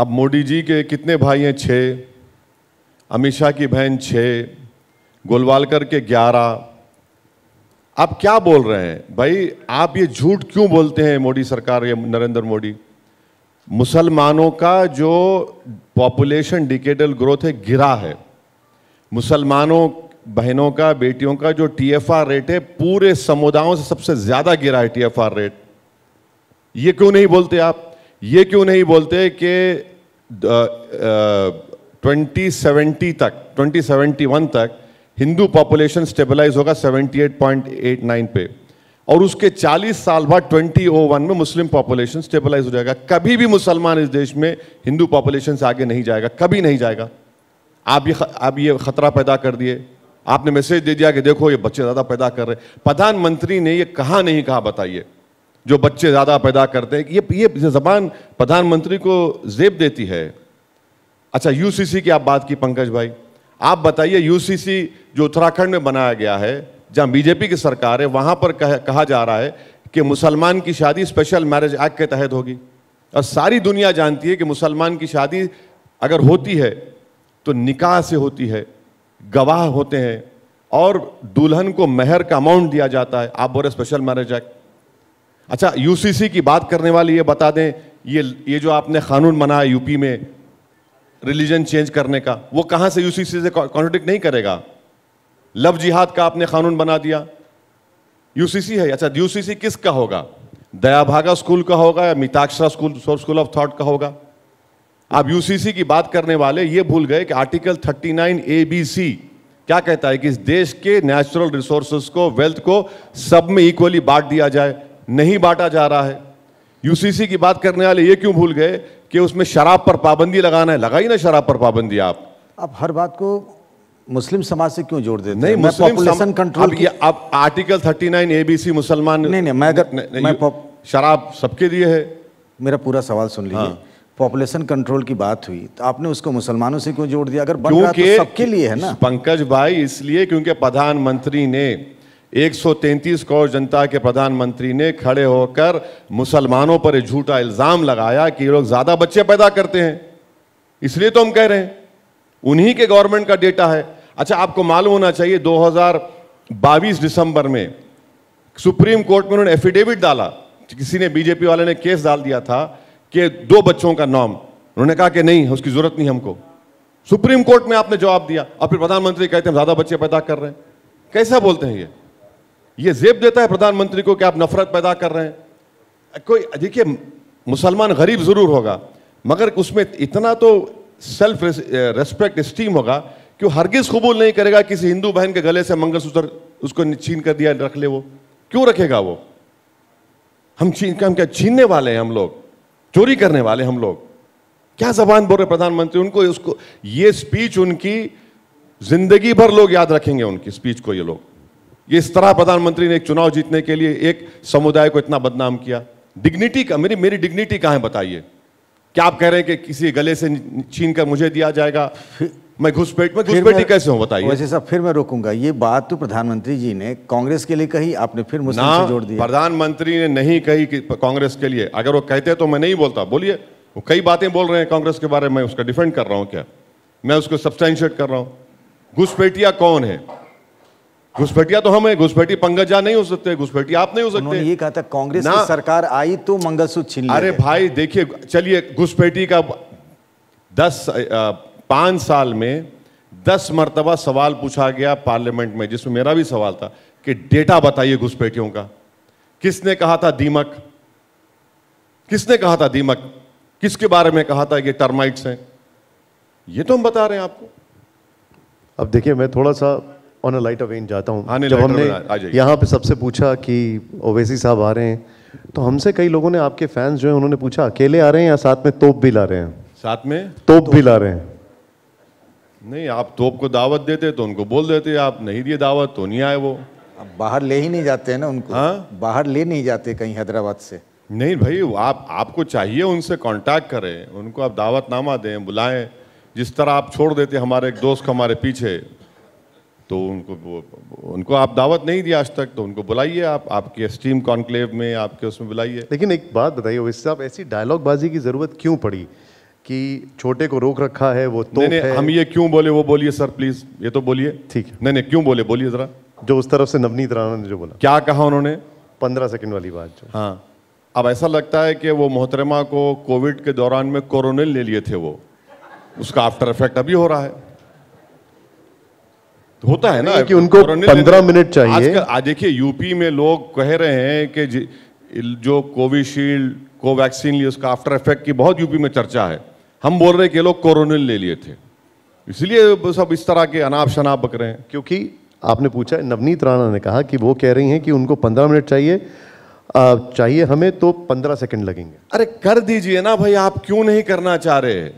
अब मोदी जी के कितने भाई हैं? छः। अमित शाह की बहन छः, गोलवालकर के ग्यारह। आप क्या बोल रहे हैं भाई? आप ये झूठ क्यों बोलते हैं मोदी सरकार, ये नरेंद्र मोदी? मुसलमानों का जो पॉपुलेशन डिकेडल ग्रोथ है गिरा है, मुसलमानों बहनों का बेटियों का जो टीएफआर रेट है पूरे समुदायों से सबसे ज़्यादा गिरा है टीएफआर रेट। ये क्यों नहीं बोलते आप? ये क्यों नहीं बोलते कि ट्वेंटी सेवेंटी तक, ट्वेंटी सेवेंटी वन तक हिंदू पॉपुलेशन स्टेबलाइज होगा seventy eight point eight nine पे, और उसके चालीस साल बाद ट्वेंटी ओ वन में मुस्लिम पॉपुलेशन स्टेबलाइज हो जाएगा। कभी भी मुसलमान इस देश में हिंदू पॉपुलेशन से आगे नहीं जाएगा, कभी नहीं जाएगा। आप ये आप ये खतरा पैदा कर दिए, आपने मैसेज दे दिया कि देखो ये बच्चे ज़्यादा पैदा कर रहे हैं। प्रधानमंत्री ने ये कहा नहीं कहा बताइए, जो बच्चे ज़्यादा पैदा करते हैं? ये ये जबान प्रधानमंत्री को जेब देती है। अच्छा, यूसीसी की आप बात की पंकज भाई, आप बताइए यूसीसी जो उत्तराखंड में बनाया गया है, जहाँ बीजेपी की सरकार है, वहाँ पर कह, कहा जा रहा है कि मुसलमान की शादी स्पेशल मैरिज एक्ट के तहत होगी, और सारी दुनिया जानती है कि मुसलमान की शादी अगर होती है तो निकाह से होती है, गवाह होते हैं और दुल्हन को मेहर का अमाउंट दिया जाता है। आप बोल रहे स्पेशल मैरिज एक्ट। अच्छा, यूसीसी की बात करने वाले ये बता दें, ये ये जो आपने कानून बनाया यूपी में रिलीजन चेंज करने का, वो कहाँ से यूसीसी से कॉन्ट्रडिक्ट नहीं करेगा? लव जिहाद का आपने कानून बना दिया, यूसीसी है। अच्छा, यूसीसी किसका होगा? दयाभागा स्कूल का होगा या Mitakshara school school of thought का होगा? आप यूसीसी की बात करने वाले ये भूल गए कि article thirty nine A B C क्या कहता है कि इस देश के नेचुरल रिसोर्सेज को, वेल्थ को सब में इक्वली बांट दिया जाए, नहीं बांटा जा रहा है। यूसीसी की बात करने वाले ये क्यों भूल गए कि उसमें शराब पर पाबंदी लगाना है? लगाई ना शराब पर पाबंदी। आप आप हर बात को मुस्लिम समाज से क्यों जोड़ देते हैं? नहीं, पॉपुलेशन कंट्रोल की आप article thirty nine A B C मुसलमान नहीं नहीं मैं अगर मैं शराब सबके लिए है। मेरा पूरा सवाल सुन लीजिए। पॉपुलेशन कंट्रोल की बात हुई तो आपने उसको मुसलमानों से क्यों जोड़ दिया? अगर बन रहा तो सबके लिए है ना पंकज भाई। इसलिए क्योंकि प्रधानमंत्री ने एक सौ तैंतीस करोड़ जनता के प्रधानमंत्री ने खड़े होकर मुसलमानों पर झूठा इल्ज़ाम लगाया कि ये लोग ज़्यादा बच्चे पैदा करते हैं, इसलिए तो हम कह रहे हैं। उन्हीं के गवर्नमेंट का डेटा है। अच्छा, आपको मालूम होना चाहिए दो हज़ार बाईस दिसंबर में सुप्रीम कोर्ट में उन्होंने एफिडेविट डाला, किसी ने बीजेपी वाले ने केस डाल दिया था कि दो बच्चों का नॉर्म, उन्होंने कहा कि नहीं उसकी ज़रूरत नहीं हमको। सुप्रीम कोर्ट में आपने जवाब दिया, और फिर प्रधानमंत्री कहते हैं ज़्यादा बच्चे पैदा कर रहे हैं। कैसा बोलते हैं ये? ये जेब देता है प्रधानमंत्री को कि आप नफरत पैदा कर रहे हैं। कोई देखिए, मुसलमान गरीब ज़रूर होगा, मगर उसमें इतना तो सेल्फ रेस्पेक्ट इस्टीम होगा कि वो हरगिज़ कबूल नहीं करेगा किसी हिंदू बहन के गले से मंगलसूत्र उसको छीन कर दिया रख ले। वो क्यों रखेगा? वो हम छीन हम क्या छीनने वाले हैं? हम लोग चोरी करने वाले? हम लोग क्या जबान बोल रहे प्रधानमंत्री? उनको उसको ये स्पीच उनकी जिंदगी भर लोग याद रखेंगे, उनकी स्पीच को। ये लोग ये इस तरह प्रधानमंत्री ने एक चुनाव जीतने के लिए एक समुदाय को इतना बदनाम किया। डिग्निटी का मेरी मेरी डिग्निटी कहाँ है बताइए? क्या आप कह रहे हैं कि किसी गले से छीन कर मुझे दिया जाएगा? मैं घुसपैठ में घुसपैठी कैसे हूँ बताइए? वैसे साहब फिर मैं रोकूंगा, ये बात तो प्रधानमंत्री जी ने कांग्रेस के लिए कही, आपने फिर मुझसे जोड़ दिया। प्रधानमंत्री ने नहीं कही कि कांग्रेस के लिए, अगर वो कहते तो मैं नहीं बोलता। बोलिए, वो कई बातें बोल रहे हैं कांग्रेस के बारे में, उसका डिफेंड कर रहा हूँ। क्या मैं उसको सब्सटेंशिएट कर रहा हूँ? घुसपैठिया कौन है? घुसपैठिया तो हम है। घुसपैठी पंकजा नहीं हो सकते, घुसपैठिया आप नहीं हो सकते। ये कहा था कांग्रेस की सरकार आई तो मंगलसूत्र छीन लिया। अरे भाई देखिए, चलिए घुसपैठी का दस पाँच साल में दस मरतबा सवाल पूछा गया पार्लियामेंट में, जिसमें मेरा भी सवाल था कि डेटा बताइए घुसपैठियों का। किसने कहा था दीमक? किसने कहा था दीमक? किसके बारे में कहा था ये टर्माइट्स हैं? ये तो हम बता रहे हैं आपको। अब देखिए, मैं थोड़ा सा on a light of vein जाता हूँ। जब हमने यहाँ पे सबसे पूछा कि ओवैसी साहब आ रहे हैं, तो हमसे कई लोगों ने, आपके फैंस जो हैं, उन्होंने पूछा अकेले आ रहे हैं या साथ में तोप भी ला रहे हैं? साथ में तोप भी ला रहे हैं। नहीं, आप तोप को दावत देते तो उनको बोल देते, आप नहीं दिए दावत तो नहीं आए। वो अब बाहर ले ही नहीं जाते हैं ना उनको। हाँ, बाहर ले नहीं जाते कहीं हैदराबाद से। नहीं भाई, आप आपको चाहिए उनसे कांटेक्ट करें, उनको आप दावतनामा दें, बुलाएं। जिस तरह आप छोड़ देते हमारे एक दोस्त को हमारे पीछे, तो उनको उनको आप दावत नहीं दिया आज तक, तो उनको बुलाइए आप, आपके एस्टीम कॉन्क्लेव में आपके उसमें बुलाइए। लेकिन एक बात बताइए वैसे, आप ऐसी डायलॉग बाजी की ज़रूरत क्यों पड़ी कि छोटे को रोक रखा है वो तो नहीं, है। हम ये क्यों बोले वो बोलिए सर प्लीज, ये तो बोलिए। ठीक है, नहीं नहीं क्यों बोले बोलिए जरा। जो उस तरफ से नवनीत राना ने जो बोला, क्या कहा उन्होंने? पंद्रह सेकंड वाली बात। हाँ, अब ऐसा लगता है कि वो मोहतरमा को कोविड के दौरान में कोरोनिल ले लिए थे, वो उसका आफ्टर इफेक्ट अभी हो रहा है। होता है ना कि उनको पंद्रह मिनट चाहिए। आज देखिए यूपी में लोग कह रहे हैं कि जो कोविशील्ड कोवैक्सीन लिए उसका आफ्टर इफेक्ट की बहुत यूपी में चर्चा है। हम बोल रहे हैं कि लोग कोरोनिल ले लिए थे, इसलिए सब इस तरह के अनाप शनाप बक रहे हैं। क्योंकि आपने पूछा, नवनीत राणा ने कहा कि वो कह रही हैं कि उनको पंद्रह मिनट चाहिए चाहिए हमें तो पंद्रह सेकंड लगेंगे। अरे कर दीजिए ना भाई, आप क्यों नहीं करना चाह रहे?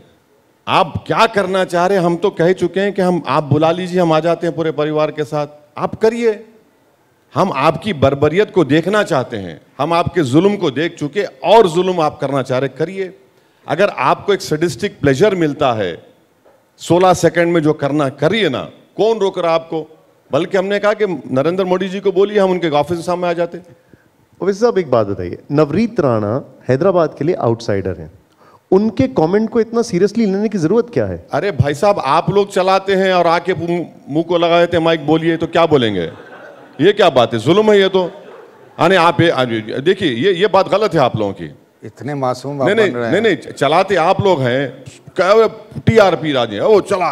आप क्या करना चाह रहे? हम तो कह चुके हैं कि हम, आप बुला लीजिए, हम आ जाते हैं पूरे परिवार के साथ, आप करिए। हम आपकी बर्बरियत को देखना चाहते हैं, हम आपके जुल्म को देख चुके, और जुल्म आप करना चाह रहे, करिए। अगर आपको एक सडिस्टिक प्लेजर मिलता है सोलह सेकंड में जो करना, करिए ना, कौन रोक रहा आपको? बल्कि हमने कहा कि नरेंद्र मोदी जी को बोलिए, हम उनके ऑफिस के सामने आ जाते। ओवैसी साहब एक बात बताइए, नवनीत राणा हैदराबाद के लिए आउटसाइडर हैं, उनके कमेंट को इतना सीरियसली लेने की जरूरत क्या है? अरे भाई साहब, आप लोग चलाते हैं और आके मुंह को लगा देते हैं माइक, बोलिए तो क्या बोलेंगे? ये क्या बात है? जुल्म है ये तो। अरे आप देखिए, ये ये बात गलत है आप लोगों की। इतने मासूम नहीं नहीं, नहीं नहीं चलाते आप लोग हैं, टी आर पी राजे वो चला,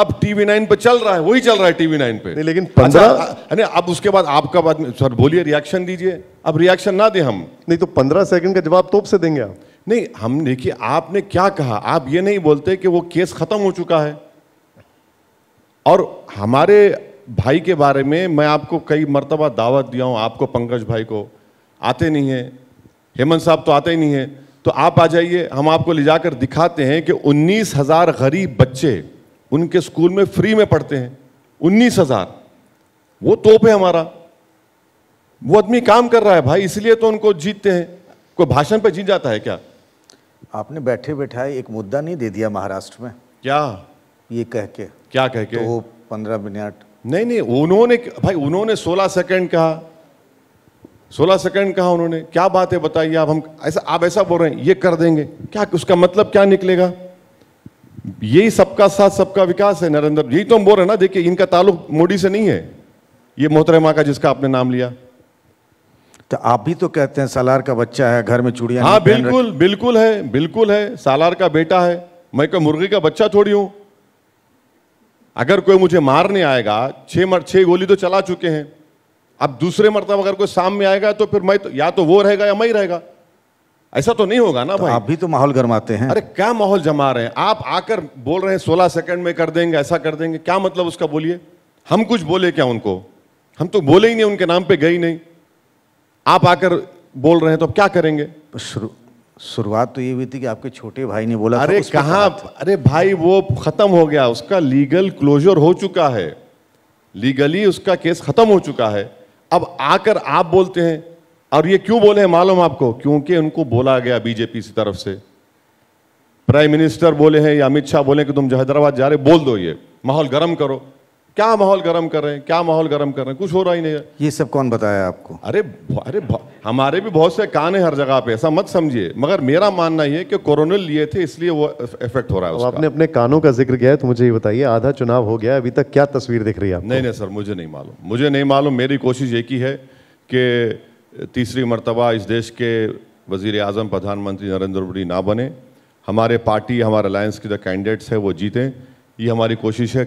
अब टीवी नाइन पे चल रहा है, वही चल रहा है टीवी नाइन पे। लेकिन पंद्रह अच्छा, अब उसके बाद आपका बात सर बोलिए, रिएक्शन दीजिए। अब रिएक्शन ना दें हम, नहीं तो पंद्रह सेकंड का जवाब तोप से देंगे आप। नहीं, हम देखिए आपने क्या कहा, आप ये नहीं बोलते कि वो केस खत्म हो चुका है। और हमारे भाई के बारे में मैं आपको कई मरतबा दावत दिया हूँ, आपको, पंकज भाई को, आते नहीं है, हेमंत साहब तो आते ही नहीं है, तो आप आ जाइए, हम आपको ले जाकर दिखाते हैं कि उन्नीस हजार गरीब बच्चे उनके स्कूल में फ्री में पढ़ते हैं, उन्नीस हजार। वो तोप है हमारा, वो आदमी काम कर रहा है भाई, इसलिए तो उनको जीतते हैं। कोई भाषण पे जीत जाता है क्या? आपने बैठे बैठाए एक मुद्दा नहीं दे दिया महाराष्ट्र में, क्या ये कह के, क्या कह के तो पंद्रह मिनट नहीं नहीं उन्होंने भाई, उन्होंने सोलह सेकेंड कहा, सोलह सेकेंड कहा उन्होंने। क्या बात है बताइए आप, हम ऐसा, आप ऐसा बोल रहे हैं ये कर देंगे, क्या उसका मतलब क्या निकलेगा? यही सबका साथ सबका विकास है नरेंद्र, यही तो हम बोल रहे हैं ना। देखिए इनका ताल्लुक मोदी से नहीं है, ये मोहतरमा का जिसका आपने नाम लिया। तो आप भी तो कहते हैं सालार का बच्चा है, घर में चूड़ियां। हाँ बिल्कुल बिल्कुल है, बिल्कुल है, सालार का बेटा है, मैं कोई मुर्गी का बच्चा थोड़ी हूं। अगर कोई मुझे मारने आएगा, छह मर छह गोली तो चला चुके हैं, अब दूसरे मरतब अगर कोई सामने आएगा तो फिर मैं तो, या तो वो रहेगा या मैं रहेगा, ऐसा तो नहीं होगा ना। तो भाई आप भी तो माहौल गरमाते हैं। अरे क्या माहौल जमा रहे हैं आप, आकर बोल रहे हैं सोलह सेकंड में कर देंगे, ऐसा कर देंगे, क्या मतलब उसका बोलिए? हम कुछ बोले क्या उनको? हम तो बोले ही नहीं, उनके नाम पे गई नहीं। आप आकर बोल रहे हैं तो अब क्या करेंगे? शुरू शुरुआत तो ये हुई थी कि आपके छोटे भाई ने बोला। अरे कहाँ, अरे भाई वो खत्म हो गया, उसका लीगल क्लोजर हो चुका है, लीगली उसका केस खत्म हो चुका है। अब आकर आप बोलते हैं, और ये क्यों बोले हैं मालूम आपको? क्योंकि उनको बोला गया बीजेपी की तरफ से, प्राइम मिनिस्टर बोले हैं या अमित शाह बोले कि तुम हैदराबाद जा रहे, बोल दो ये माहौल गर्म करो। क्या माहौल गर्म कर रहे हैं, क्या माहौल गर्म कर रहे हैं, कुछ हो रहा ही नहीं है। ये सब कौन बताया आपको? अरे अरे हमारे भी बहुत से कान है हर जगह पे, ऐसा मत समझिए, मगर मेरा मानना यह है कि कोरोनिल लिए थे इसलिए वो इफेक्ट हो रहा है उसका। आपने अपने कानों का जिक्र किया है तो मुझे ये बताइए, आधा चुनाव हो गया, अभी तक क्या तस्वीर दिख रही है? नहीं नहीं सर, मुझे नहीं मालूम, मुझे नहीं मालूम। मेरी कोशिश एक ही है कि तीसरी मरतबा इस देश के वजीर आज़म प्रधानमंत्री नरेंद्र मोदी ना बने, हमारे पार्टी, हमारे अलायंस के जो कैंडिडेट्स हैं वो जीतें, ये हमारी कोशिश है।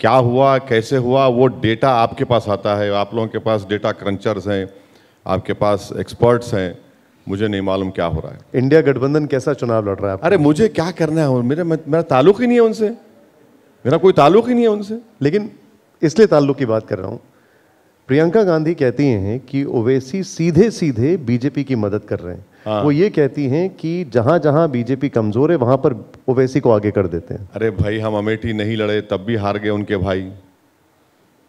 क्या हुआ, कैसे हुआ, वो डेटा आपके पास आता है, आप लोगों के पास डेटा क्रंचर्स हैं, आपके पास एक्सपर्ट्स हैं, मुझे नहीं मालूम क्या हो रहा है। इंडिया गठबंधन कैसा चुनाव लड़ रहा है? अरे मुझे क्या करना है, मेरा मेरा ताल्लुक ही नहीं है उनसे, मेरा कोई ताल्लुक ही नहीं है उनसे। लेकिन इसलिए ताल्लुक की बात कर रहा हूँ, प्रियंका गांधी कहती हैं कि ओवैसी सीधे सीधे बीजेपी की मदद कर रहे हैं। हाँ। वो ये कहती हैं कि जहां जहां बीजेपी कमजोर है वहां पर ओवैसी को आगे कर देते हैं। अरे भाई हम अमेठी नहीं लड़े तब भी हार गए उनके भाई,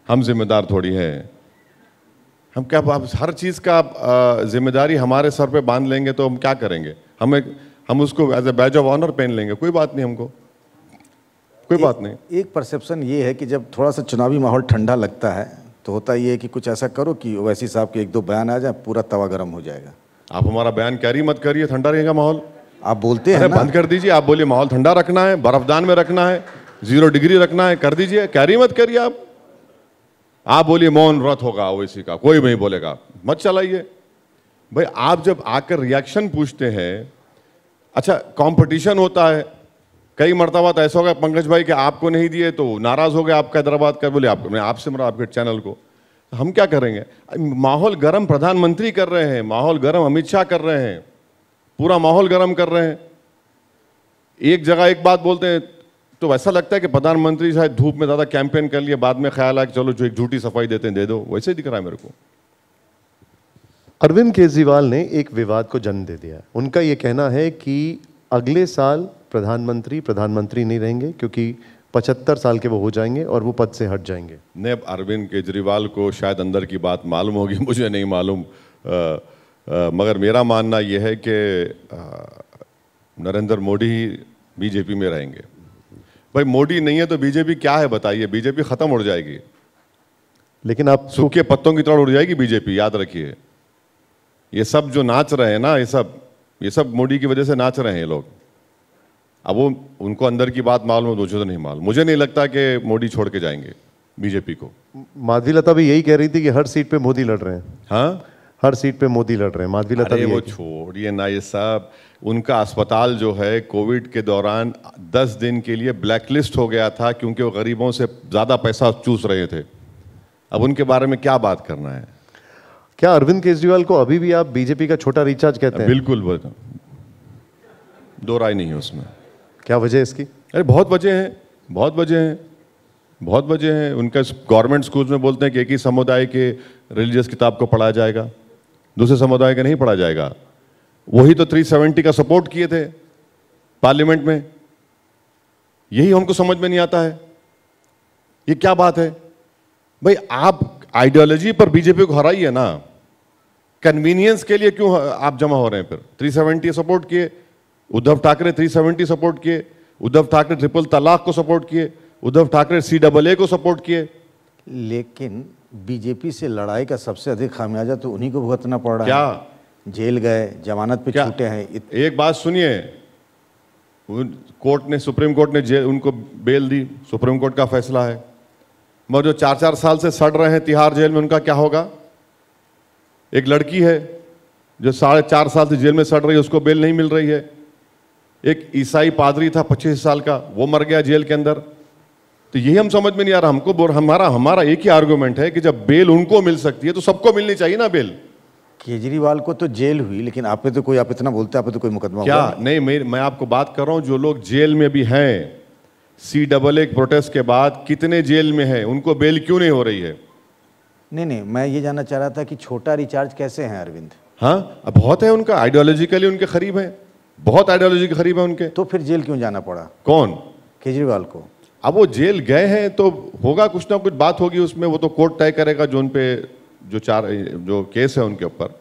हम जिम्मेदार थोड़ी है। हम क्या आप हर चीज का जिम्मेदारी हमारे सर पे बांध लेंगे तो हम क्या करेंगे? हमें हम उसको as a badge of honour पहन लेंगे, कोई बात नहीं, हमको कोई बात नहीं। एक परसेप्शन ये है कि जब थोड़ा सा चुनावी माहौल ठंडा लगता है तो होता ये है कि कुछ ऐसा करो कि ओवैसी साहब के एक दो बयान आ जाए, पूरा तवा गर्म हो जाएगा। आप हमारा बयान कैरी मत करिए, ठंडा रहेगा माहौल। आप बोलते हैं बंद कर दीजिए, आप बोलिए माहौल ठंडा रखना है, बर्फदान में रखना है, जीरो डिग्री रखना है, कर दीजिए, कैरी मत करिए आप आप बोलिए मौन व्रत होगा ओवैसी का, कोई नहीं बोलेगा, मत चलाइए भाई। आप जब आकर रिएक्शन पूछते हैं, अच्छा कंपटीशन होता है, कई मरतबा तो ऐसा होगा पंकज भाई कि आपको नहीं दिए तो नाराज़ हो गए आपका हैदराबाद का, बोले आप मैं आपसे मरा आपके चैनल को, हम क्या करेंगे। माहौल गर्म प्रधानमंत्री कर रहे हैं, माहौल गर्म अमित शाह कर रहे हैं, पूरा माहौल गर्म कर रहे हैं। एक जगह एक बात बोलते हैं तो ऐसा लगता है कि प्रधानमंत्री शायद धूप में ज़्यादा कैंपेन कर लिए, बाद में ख्याल आया कि चलो जो एक झूठी सफाई देते हैं दे दो, वैसे ही दिख रहा है मेरे को। अरविंद केजरीवाल ने एक विवाद को जन्म दे दिया। उनका ये कहना है कि अगले साल प्रधानमंत्री प्रधानमंत्री नहीं रहेंगे क्योंकि पचहत्तर साल के वो हो जाएंगे और वो पद से हट जाएंगे। नहीं, अब अरविंद केजरीवाल को शायद अंदर की बात मालूम होगी, मुझे नहीं मालूम, आ, आ, मगर मेरा मानना यह है कि नरेंद्र मोदी बीजेपी में रहेंगे। भाई मोदी नहीं है तो बीजेपी क्या है बताइए, बीजेपी खत्म हो जाएगी, लेकिन आप सूखे पत्तों की तरह उड़ जाएगी बीजेपी, याद रखिए। ये सब जो नाच रहे हैं ना, ये सब ये सब मोदी की वजह से नाच रहे हैं ये लोग। अब वो उनको अंदर की बात मालूम हो, मुझे तो नहीं मालूम, मुझे नहीं लगता कि मोदी छोड़ के जाएंगे बीजेपी को। माधवी लता भी यही कह रही थी कि हर सीट पे मोदी लड़ रहे हैं। हाँ, हर सीट पे मोदी लड़ रहे हैं माधवी लता। वो छोड़िए ना ये सब, उनका अस्पताल जो है कोविड के दौरान दस दिन के लिए ब्लैकलिस्ट हो गया था क्योंकि वो गरीबों से ज़्यादा पैसा चूस रहे थे। अब उनके बारे में क्या बात करना है। क्या अरविंद केजरीवाल को अभी भी आप बीजेपी का छोटा रिचार्ज कहते हैं? बिल्कुल, दो राय नहीं है उसमें। क्या वजह इसकी? अरे बहुत वजह हैं, बहुत वजह हैं, बहुत वजह हैं। उनका गवर्नमेंट स्कूल्स में बोलते हैं कि एक ही समुदाय के रिलीजियस किताब को पढ़ाया जाएगा, दूसरे समुदाय का नहीं पढ़ाया जाएगा। वही तो तीन सौ सत्तर का सपोर्ट किए थे पार्लियामेंट में, यही हमको समझ में नहीं आता है। ये क्या बात है भाई, आप आइडियोलॉजी पर बीजेपी को हराइए ना, कन्वीनियंस के लिए क्यों आप जमा हो रहे हैं? फिर तीन सौ सत्तर सपोर्ट किए, उद्धव ठाकरे तीन सौ सत्तर सपोर्ट किए, उद्धव ठाकरे ट्रिपल तलाक को सपोर्ट किए, उद्धव ठाकरे C double A को सपोर्ट किए। लेकिन बीजेपी से लड़ाई का सबसे अधिक खामियाजा तो उन्हीं को भुगतना पड़ रहा है। क्या जेल गए, जमानत पे छूटे हैं। इत... एक बात सुनिए, कोर्ट ने सुप्रीम कोर्ट ने जेल उनको बेल दी, सुप्रीम कोर्ट का फैसला है, मगर जो चार चार साल से सड़ रहे हैं तिहाड़ जेल में उनका क्या होगा? एक लड़की है जो साढ़े चार साल से जेल में सड़ रही है, उसको बेल नहीं मिल रही है। एक ईसाई पादरी था पच्चीस साल का, वो मर गया जेल के अंदर। तो यही हम समझ में नहीं आ रहा हमको। हमारा हमारा एक ही आर्गूमेंट है कि जब बेल उनको मिल सकती है तो सबको मिलनी चाहिए ना बेल। केजरीवाल को तो जेल हुई, लेकिन आप पे तो कोई, आप इतना बोलते हैं आप पे तो कोई मुकदमा क्या हुआ नहीं? मैं मैं आपको बात कर रहा हूँ जो लोग जेल में भी हैं। सी डबल ए प्रोटेस्ट के बाद कितने जेल में हैं, उनको बेल क्यों नहीं हो रही है? नहीं नहीं, मैं ये जानना चाह रहा था कि छोटा रिचार्ज कैसे हैं अरविंद? हाँ, बहुत है उनका, आइडियोलॉजिकली उनके करीब है, बहुत आइडियोलॉजी के करीब है उनके। तो फिर जेल क्यों जाना पड़ा? कौन? केजरीवाल को। अब वो जेल गए हैं तो होगा कुछ ना कुछ बात होगी उसमें, वो तो कोर्ट तय करेगा जो उन पे जो चार जो केस है उनके ऊपर।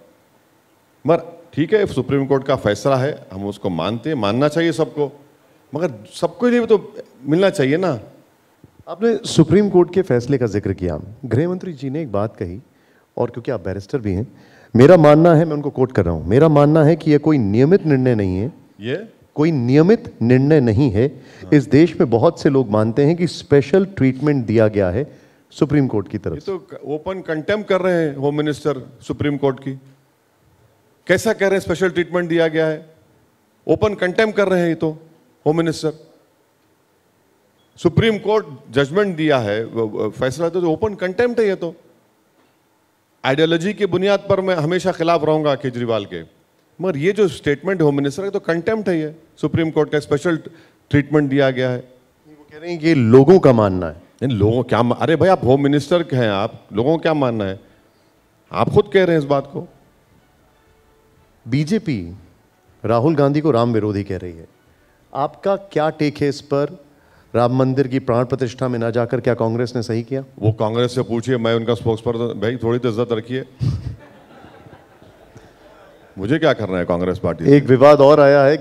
मगर ठीक है, सुप्रीम कोर्ट का फैसला है, हम उसको मानते हैं, मानना चाहिए सबको, मगर सबको ये तो मिलना चाहिए ना। आपने सुप्रीम कोर्ट के फैसले का जिक्र किया, गृहमंत्री जी ने एक बात कही, और क्योंकि आप बैरिस्टर भी हैं, मेरा मानना है, मैं उनको कोट कर रहा हूँ, मेरा मानना है कि यह कोई नियमित निर्णय नहीं है, ये कोई नियमित निर्णय नहीं है। हाँ। इस देश में बहुत से लोग मानते हैं कि स्पेशल ट्रीटमेंट दिया गया है सुप्रीम कोर्ट की तरफ। ये तो ओपन कंटेम्प्ट कर रहे हैं होम मिनिस्टर सुप्रीम कोर्ट की, कैसा कह रहे हैं स्पेशल ट्रीटमेंट दिया गया है, ओपन कंटेम्प्ट कर रहे हैं ये तो home minister. Supreme court judgement दिया है, फैसला तो ओपन कंटेम्प्ट है ये तो। आइडियोलॉजी की बुनियाद पर मैं हमेशा खिलाफ रहूंगा केजरीवाल के, मगर ये जो स्टेटमेंट होम मिनिस्टर है तो कंटेम्प्ट है ये, सुप्रीम कोर्ट का स्पेशल ट्रीटमेंट दिया गया है। वो कह रहे हैं ये लोगों का मानना है। नहीं, लोगों क्या? अरे भाई आप होम मिनिस्टर हैं, आप लोगों क्या मानना है? आप खुद कह रहे हैं इस बात को। बीजेपी राहुल गांधी को राम विरोधी कह रही है, आपका क्या टेक है इस पर? राम मंदिर की प्राण प्रतिष्ठा में ना जाकर क्या कांग्रेस ने सही किया? वो कांग्रेस से पूछिए, मैं उनका स्पोक्सपर्सन, भाई थोड़ी तो इज्जत रखिए। मुझे क्या करना है कांग्रेस पार्टी से? एक विवाद और आया है,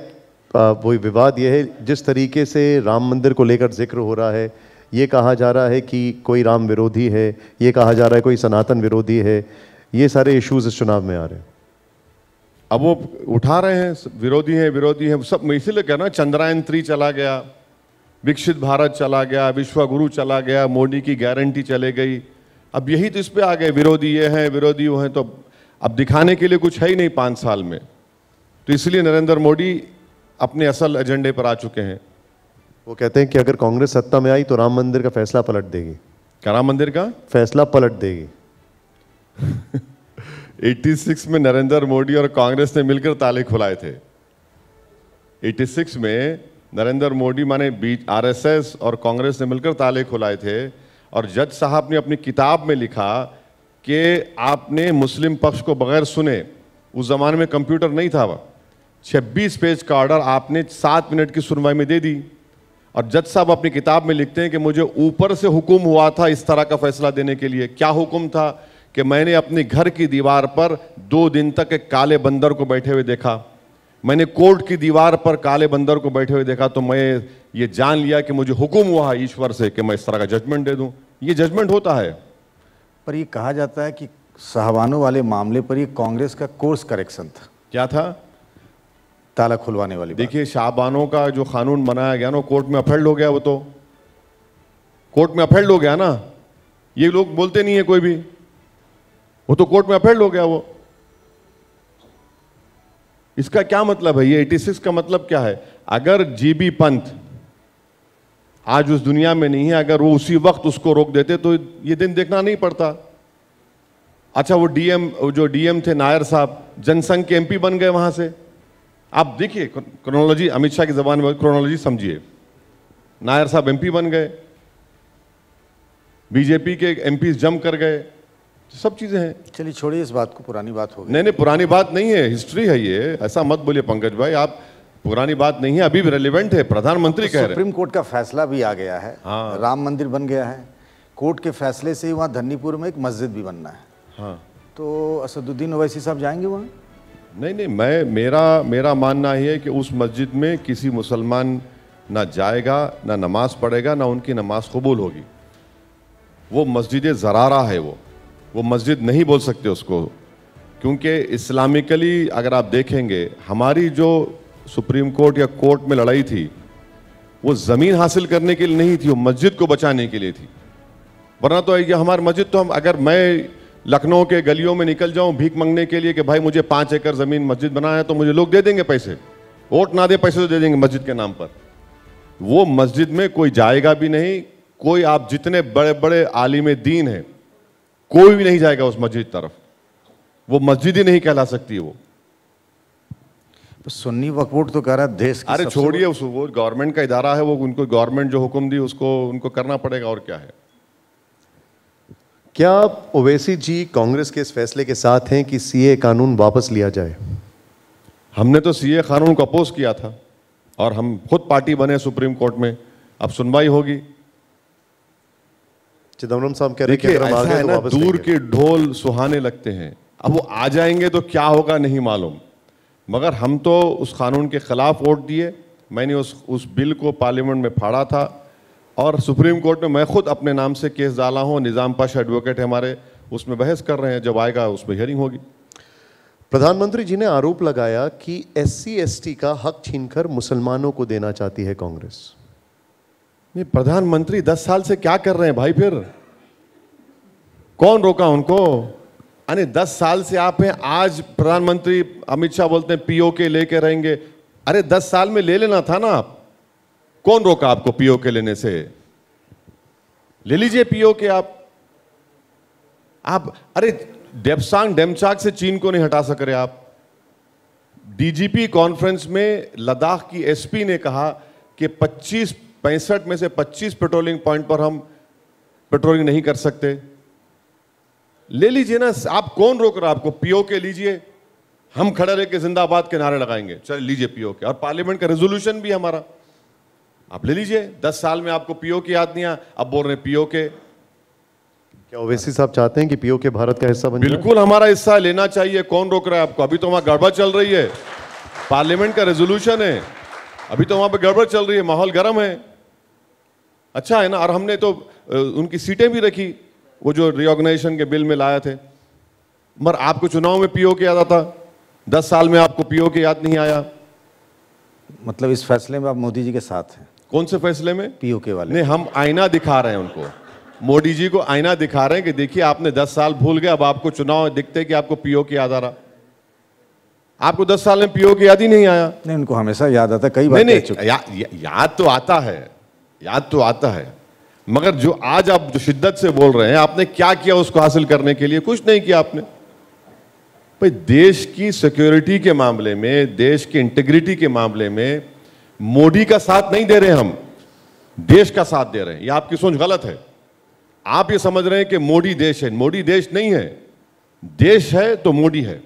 वो विवाद ये है जिस तरीके से राम मंदिर को लेकर जिक्र हो रहा है, ये कहा जा रहा है कि कोई राम विरोधी है, ये कहा जा रहा है कोई सनातन विरोधी है, ये सारे इशूज इस चुनाव में आ रहे हैं। अब वो उठा रहे हैं, विरोधी हैं विरोधी हैं सब। मैं इसीलिए कह रहा हूँ, चंद्रयान थ्री चला गया, विकसित भारत चला गया, विश्वगुरु चला गया, मोदी की गारंटी चले गई। अब यही तो इस पे आ गए, विरोधी ये हैं विरोधी वो हैं। तो अब दिखाने के लिए कुछ है ही नहीं पाँच साल में। तो इसलिए नरेंद्र मोदी अपने असल एजेंडे पर आ चुके हैं। वो कहते हैं कि अगर कांग्रेस सत्ता में आई तो राम मंदिर का फैसला पलट देगी। क्या राम मंदिर का फैसला पलट देगी? छियासी में नरेंद्र मोदी और कांग्रेस ने मिलकर ताले खुलाए थे। छियासी में नरेंद्र मोदी माने बीच आरएसएस और कांग्रेस ने मिलकर ताले खुलाए थे। और जज साहब ने अपनी किताब में लिखा कि आपने मुस्लिम पक्ष को बगैर सुने, उस जमाने में कंप्यूटर नहीं था, वह छब्बीस पेज का ऑर्डर आपने सात मिनट की सुनवाई में दे दी। और जज साहब अपनी किताब में लिखते हैं कि मुझे ऊपर से हुक्म हुआ था इस तरह का फैसला देने के लिए। क्या हुक्म था? कि मैंने अपने घर की दीवार पर दो दिन तक एक काले बंदर को बैठे हुए देखा, मैंने कोर्ट की दीवार पर काले बंदर को बैठे हुए देखा, तो मैं ये जान लिया कि मुझे हुक्म हुआ है ईश्वर से कि मैं इस तरह का जजमेंट दे दूं। ये जजमेंट होता है। पर ये कहा जाता है कि साहवानों वाले मामले पर ये कांग्रेस का कोर्स करेक्शन था। क्या था? ताला खुलवाने वाली। देखिए, शाहबानों का जो कानून बनाया गया ना, कोर्ट में अफेल्ड हो गया। वो तो कोर्ट में अफेल्ड हो गया ना, ये लोग बोलते नहीं है कोई भी, वो तो कोर्ट में अफेल्ड हो गया। वो इसका क्या मतलब है? ये छियासी का मतलब क्या है? अगर जीबी पंत आज उस दुनिया में नहीं है, अगर वो उसी वक्त उसको रोक देते तो ये दिन देखना नहीं पड़ता। अच्छा, वो डीएम जो डीएम थे नायर साहब, जनसंघ के एमपी बन गए वहां से। आप देखिए क्रोनोलॉजी, अमित शाह की जबान में क्रोनोलॉजी समझिए। नायर साहब एमपी बन गए, बीजेपी के एमपी जम कर गए, सब चीजें हैं। चलिए छोड़िए इस बात को, पुरानी बात हो गई। नहीं नहीं, पुरानी बात नहीं है, हिस्ट्री है ये। ऐसा मत बोलिए पंकज भाई, आप पुरानी बात नहीं है, अभी भी रेलिवेंट है। प्रधानमंत्री तो कह रहे हैं, सुप्रीम कोर्ट का फैसला भी आ गया है। हाँ। राम मंदिर बन गया है। कोर्ट के फैसले से ही वहाँ धन्नीपुर में एक मस्जिद भी बनना है। हाँ। तो असदुद्दीन ओवैसी साहब जाएंगे वहाँ? नहीं नहीं, मैं मेरा मेरा मानना है कि उस मस्जिद में किसी मुसलमान ना जाएगा, ना नमाज पढ़ेगा, ना उनकी नमाज कबूल होगी। वो मस्जिद ज़रारा है, वो वो मस्जिद नहीं बोल सकते उसको, क्योंकि इस्लामिकली अगर आप देखेंगे हमारी जो सुप्रीम कोर्ट या कोर्ट में लड़ाई थी वो ज़मीन हासिल करने के लिए नहीं थी, वो मस्जिद को बचाने के लिए थी। वरना तो ये हमारी मस्जिद तो हम, अगर मैं लखनऊ के गलियों में निकल जाऊं भीख मांगने के लिए कि भाई मुझे पाँच एकड़ ज़मीन मस्जिद बनाना है, तो मुझे लोग दे देंगे पैसे, वोट ना दे पैसे तो दे देंगे मस्जिद के नाम पर। वो मस्जिद में कोई जाएगा भी नहीं, कोई, आप जितने बड़े बड़े आलिम दीन हैं कोई भी नहीं जाएगा उस मस्जिद तरफ, वो मस्जिद ही नहीं कहला सकती वो। तो सुन्नी वक्फ बोर्ड तो कह रहा है देश, अरे छोड़िए उसको, वो गवर्नमेंट का इदारा है, वो उनको गवर्नमेंट जो हुक्म दी उसको उनको करना पड़ेगा, और क्या है। क्या ओवैसी जी कांग्रेस के इस फैसले के साथ हैं कि सीए कानून वापस लिया जाए? हमने तो सीए कानून को अपोज किया था और हम खुद पार्टी बने सुप्रीम कोर्ट में, अब सुनवाई होगी। चिदम्बरम साहब कह रहे हैं कि ऐसा है ना, दूर के ढोल सुहाने लगते हैं। अब वो आ जाएंगे तो क्या होगा नहीं मालूम, मगर हम तो उस कानून के खिलाफ वोट दिए। मैंने उस उस बिल को पार्लियामेंट में फाड़ा था और सुप्रीम कोर्ट में मैं खुद अपने नाम से केस डाला हूँ। निजाम पाश एडवोकेट हमारे उसमें बहस कर रहे हैं, जब आएगा उसमें हियरिंग होगी। प्रधानमंत्री जी ने आरोप लगाया कि एससी एसटी का हक छीनकर मुसलमानों को देना चाहती है कांग्रेस। ये प्रधानमंत्री दस साल से क्या कर रहे हैं भाई? फिर कौन रोका उनको? अरे दस साल से आप हैं। आज प्रधानमंत्री अमित शाह बोलते हैं पीओके लेके रहेंगे, अरे दस साल में ले लेना था ना आप। कौन रोका आपको पीओके लेने से? ले लीजिए पीओके आप आप अरे डेपसांग डेमचाक से चीन को नहीं हटा सक रहे आप। डीजीपी कॉन्फ्रेंस में लद्दाख की एसपी ने कहा कि पच्चीस पैंसठ में से पच्चीस पेट्रोलिंग पॉइंट पर हम पेट्रोलिंग नहीं कर सकते। ले लीजिए ना आप, कौन रोक रहा है आपको? पीओके लीजिए, हम खड़े रह के जिंदाबाद के नारे लगाएंगे, चल लीजिए पीओके। और पार्लियामेंट का रेजोल्यूशन भी हमारा, आप ले लीजिए। दस साल में आपको पीओके याद नहीं आया, अब बोल रहे पीओके। क्या ओवैसी साहब चाहते हैं कि पीओके भारत का हिस्सा बने? बिल्कुल हमारा हिस्सा लेना चाहिए, कौन रोक रहा है आपको? अभी तो वहां गड़बड़ चल रही है, पार्लियामेंट का रेजोल्यूशन है, अभी तो वहां पर गड़बड़ चल रही है, माहौल गर्म है, अच्छा है ना। और हमने तो उनकी सीटें भी रखी, वो जो रिओर्गनाइजेशन के बिल में लाए थे। मगर आपको चुनाव में पीओके याद आता, दस साल में आपको पीओके याद नहीं आया? मतलब इस फैसले में आप मोदी जी के साथ हैं? कौन से फैसले में? पीओके वाले। नहीं, हम आईना दिखा रहे हैं उनको, मोदी जी को आईना दिखा रहे हैं कि देखिए आपने दस साल भूल गए, अब आपको चुनाव दिखते कि आपको पीओके याद आ रहा। आपको दस साल में पीओके याद ही नहीं आया? नहीं, उनको हमेशा याद आता, कई बार। नहीं नहीं, या, या, याद तो आता है, याद तो आता है, मगर जो आज आप जो शिद्दत से बोल रहे हैं, आपने क्या किया उसको हासिल करने के लिए? कुछ नहीं किया आपने। भाई देश की सिक्योरिटी के मामले में, देश की इंटीग्रिटी के मामले में मोदी का साथ नहीं दे रहे, हम देश का साथ दे रहे हैं। ये आपकी सोच गलत है। आप ये समझ रहे हैं कि मोदी देश है। मोदी देश नहीं है, देश है तो मोदी है,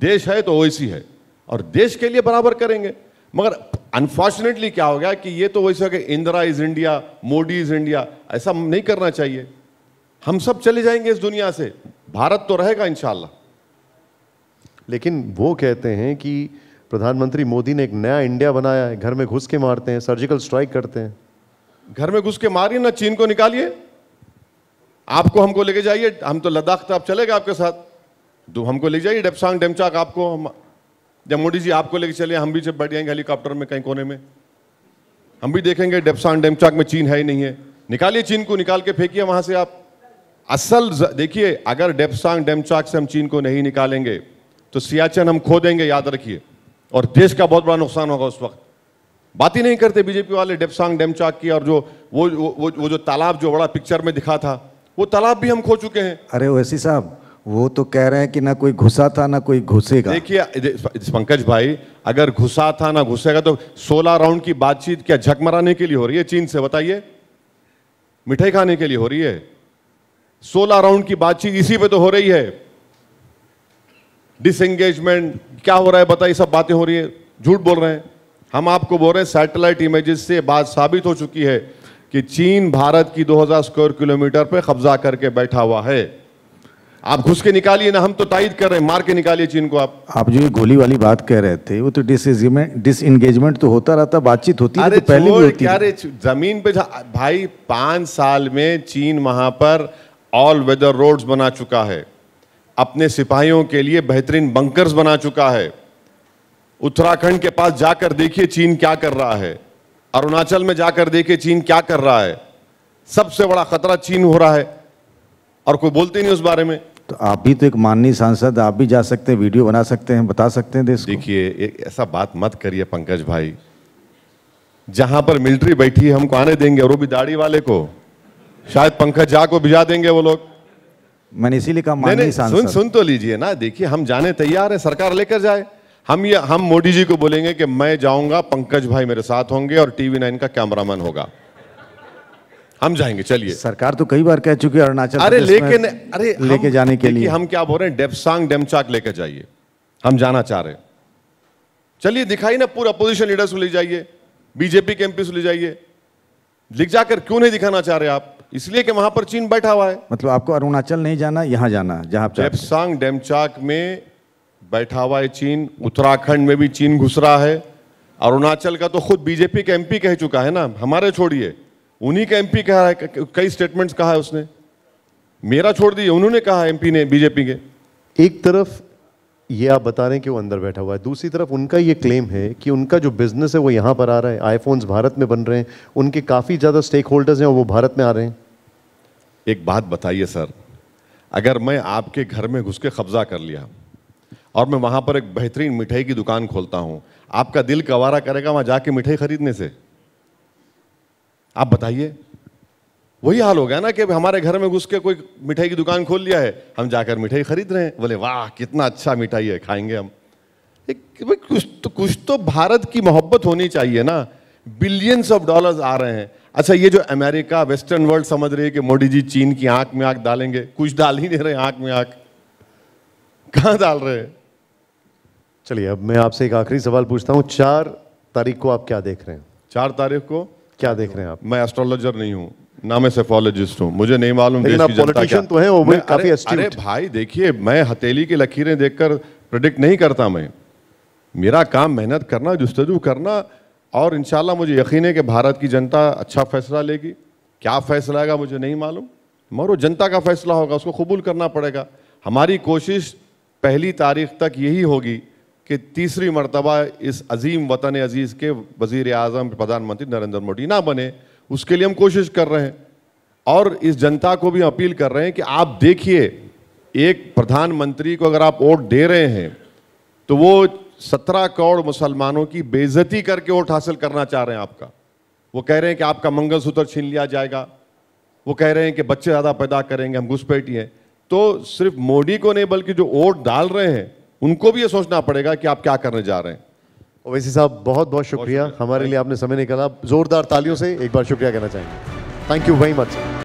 देश है तो ओवैसी है, और देश के लिए बराबर करेंगे। मगर अनफॉर्चुनेटली क्या हो गया कि ये तो वैसा कि Indira is India, Modi is India, ऐसा नहीं करना चाहिए। हम सब चले जाएंगे इस दुनिया से, भारत तो रहेगा इंशाल्लाह। लेकिन वो कहते हैं कि प्रधानमंत्री मोदी ने एक नया इंडिया बनाया है, घर में घुस के मारते हैं, सर्जिकल स्ट्राइक करते हैं। घर में घुस के मारिए ना, चीन को निकालिए, आपको हमको लेके जाइए, हम तो लद्दाख तक आप चलेगा आपके साथ, तो हमको ले जाइए डेपसांग डेमचाक, आपको हम जब मोदी जी आपको लेके चले, हम भी जब बैठ जाएंगे हेलीकॉप्टर में कहीं कोने में, हम भी देखेंगे डेपसांग डेमचाक में चीन है ही नहीं है। निकालिए चीन को, निकाल के फेंकिए वहां से आप। असल देखिए, अगर डेपसांग डेमचाक से हम चीन को नहीं निकालेंगे तो सियाचिन हम खो देंगे, याद रखिए, और देश का बहुत बड़ा नुकसान होगा उस वक्त। बात ही नहीं करते बीजेपी वाले डेपसांग डेमचाक की, और जो वो वो, वो जो तालाब जो बड़ा पिक्चर में दिखा था, वो तालाब भी हम खो चुके हैं। अरे ओवैसी साहब, वो तो कह रहे हैं कि ना कोई घुसा था ना कोई घुसेगा। देखिए पंकज भाई, अगर घुसा था ना घुसेगा तो सोलह राउंड की बातचीत क्या झकमराने के लिए हो रही है चीन से? बताइए, मिठाई खाने के लिए हो रही है? सोलह राउंड की बातचीत इसी पे तो हो रही है। डिसएंगेजमेंट क्या हो रहा है बताइए, सब बातें हो रही है, झूठ बोल रहे हैं। हम आपको बोल रहे हैं, सैटेलाइट इमेजेस से बात साबित हो चुकी है कि चीन भारत की दो हजार स्क्वायर किलोमीटर पर कब्जा करके बैठा हुआ है। आप घुस के निकालिए ना, हम तो तायद कर रहे हैं, मार के निकालिए चीन को। आप आप जो गोली वाली बात कह रहे थे, वो तो डिसएंगेजमेंट डिसएंगेजमेंट तो होता रहता, बातचीत होती है। अरे तो पहले भी होती है जमीन पे। भाई पांच साल में चीन वहां पर ऑल वेदर रोड्स बना चुका है, अपने सिपाहियों के लिए बेहतरीन बंकर्स बना चुका है। उत्तराखंड के पास जाकर देखिए चीन क्या कर रहा है, अरुणाचल में जाकर देखिए चीन क्या कर रहा है। सबसे बड़ा खतरा चीन हो रहा है और कोई बोलते नहीं उस बारे में। तो आप भी तो एक माननीय सांसद, आप भी जा सकते हैं, वीडियो बना सकते हैं, बता सकते हैं देश को। देखिए ऐसा बात मत करिए पंकज भाई, जहां पर मिलिट्री बैठी है हमको आने देंगे, और वो भी दाढ़ी वाले को, शायद पंकज झा को भिजा देंगे वो लोग। मैंने इसीलिए कहा माननीय सांसद। सुन सुन तो लीजिए ना, देखिए हम जाने तैयार है, सरकार लेकर जाए। हम ये हम मोदी जी को बोलेंगे कि मैं जाऊंगा, पंकज भाई मेरे साथ होंगे और टीवी नाइन का कैमरामैन होगा, हम जाएंगे, चलिए। सरकार तो कई बार कह चुकी है अरुणाचल। अरे लेकिन अरे लेके जाने के लिए हम क्या बोल रहे हैं, डेपसांग डेमचाक लेके जाइए, हम जाना चाह रहे हैं। चलिए दिखाइए ना, पूरा अपोजिशन लीडर्स को ले जाइए, बीजेपी के एमपी को ले जाइए, लिख जाकर क्यों नहीं दिखाना चाह रहे आप? इसलिए कि वहां पर चीन बैठा हुआ है। मतलब आपको अरुणाचल नहीं जाना, यहाँ जाना, जहां डेपसांग डेमचाक में बैठा हुआ है चीन। उत्तराखंड में भी चीन घुस रहा है, अरुणाचल का तो खुद बीजेपी का एमपी कह चुका है ना, हमारे छोड़िए, उन्हीं का एमपी कह रहा है, कई स्टेटमेंट्स कहा है उसने, मेरा छोड़ दिए उन्होंने कहा एमपी ने बीजेपी के। एक तरफ ये आप बता रहे हैं कि वो अंदर बैठा हुआ है, दूसरी तरफ उनका ये क्लेम है कि उनका जो बिजनेस है वो यहाँ पर आ रहा है, आईफोन्स भारत में बन रहे हैं, उनके काफ़ी ज़्यादा स्टेक होल्डर्स हैं और वो भारत में आ रहे हैं। एक बात बताइए सर, अगर मैं आपके घर में घुस के कब्जा कर लिया और मैं वहाँ पर एक बेहतरीन मिठाई की दुकान खोलता हूँ, आपका दिल कवारा करेगा वहाँ जाके मिठाई खरीदने से? आप बताइए। वही हाल हो गया ना कि हमारे घर में घुस के कोई मिठाई की दुकान खोल लिया है, हम जाकर मिठाई खरीद रहे हैं, बोले वाह कितना अच्छा मिठाई है, खाएंगे हम। एक कुछ तो कुछ तो भारत की मोहब्बत होनी चाहिए ना। बिलियंस ऑफ डॉलर्स आ रहे हैं। अच्छा ये जो अमेरिका वेस्टर्न वर्ल्ड समझ रही है कि मोदी जी चीन की आंख में आंख डालेंगे, कुछ डाल ही नहीं रहे आंख में आंख, कहाँ डाल रहे हैं। चलिए अब मैं आपसे एक आखिरी सवाल पूछता हूँ, चार तारीख को आप क्या देख रहे हैं? चार तारीख को क्या देख रहे हैं आप? मैं एस्ट्रोलॉजर नहीं हूं, ना मैं सेफोलॉजिस्ट हूं, मुझे नहीं मालूम देश की जनता क्या। तो है वो मैं काफी एस्ट्यूट। अरे भाई देखिए, मैं हथेली की लकीरें देखकर प्रेडिक्ट नहीं करता। मैं मेरा काम मेहनत करना, जुस्तजू करना, और इंशाल्लाह मुझे यकीन है कि भारत की जनता अच्छा फैसला लेगी। क्या फैसला आएगा मुझे नहीं मालूम, मगर वो जनता का फैसला होगा, उसको कबूल करना पड़ेगा। हमारी कोशिश पहली तारीख तक यही होगी कि तीसरी मरतबा इस अजीम वतन अजीज़ के वज़ीर आज़म प्रधानमंत्री नरेंद्र मोदी ना बने, उसके लिए हम कोशिश कर रहे हैं। और इस जनता को भी अपील कर रहे हैं कि आप देखिए, एक प्रधानमंत्री को अगर आप वोट दे रहे हैं तो वो सत्रह करोड़ मुसलमानों की बेइज्जती करके वोट हासिल करना चाह रहे हैं आपका। वो कह रहे हैं कि आपका मंगलसूत्र छीन लिया जाएगा, वो कह रहे हैं कि बच्चे ज़्यादा पैदा करेंगे, हम घुसपैठी हैं। तो सिर्फ मोदी को नहीं बल्कि जो वोट डाल रहे हैं उनको भी ये सोचना पड़ेगा कि आप क्या करने जा रहे हैं। ओवैसी साहब बहुत बहुत शुक्रिया, हमारे लिए आपने समय निकाला। जोरदार तालियों से एक बार शुक्रिया कहना चाहेंगे। Thank you very much.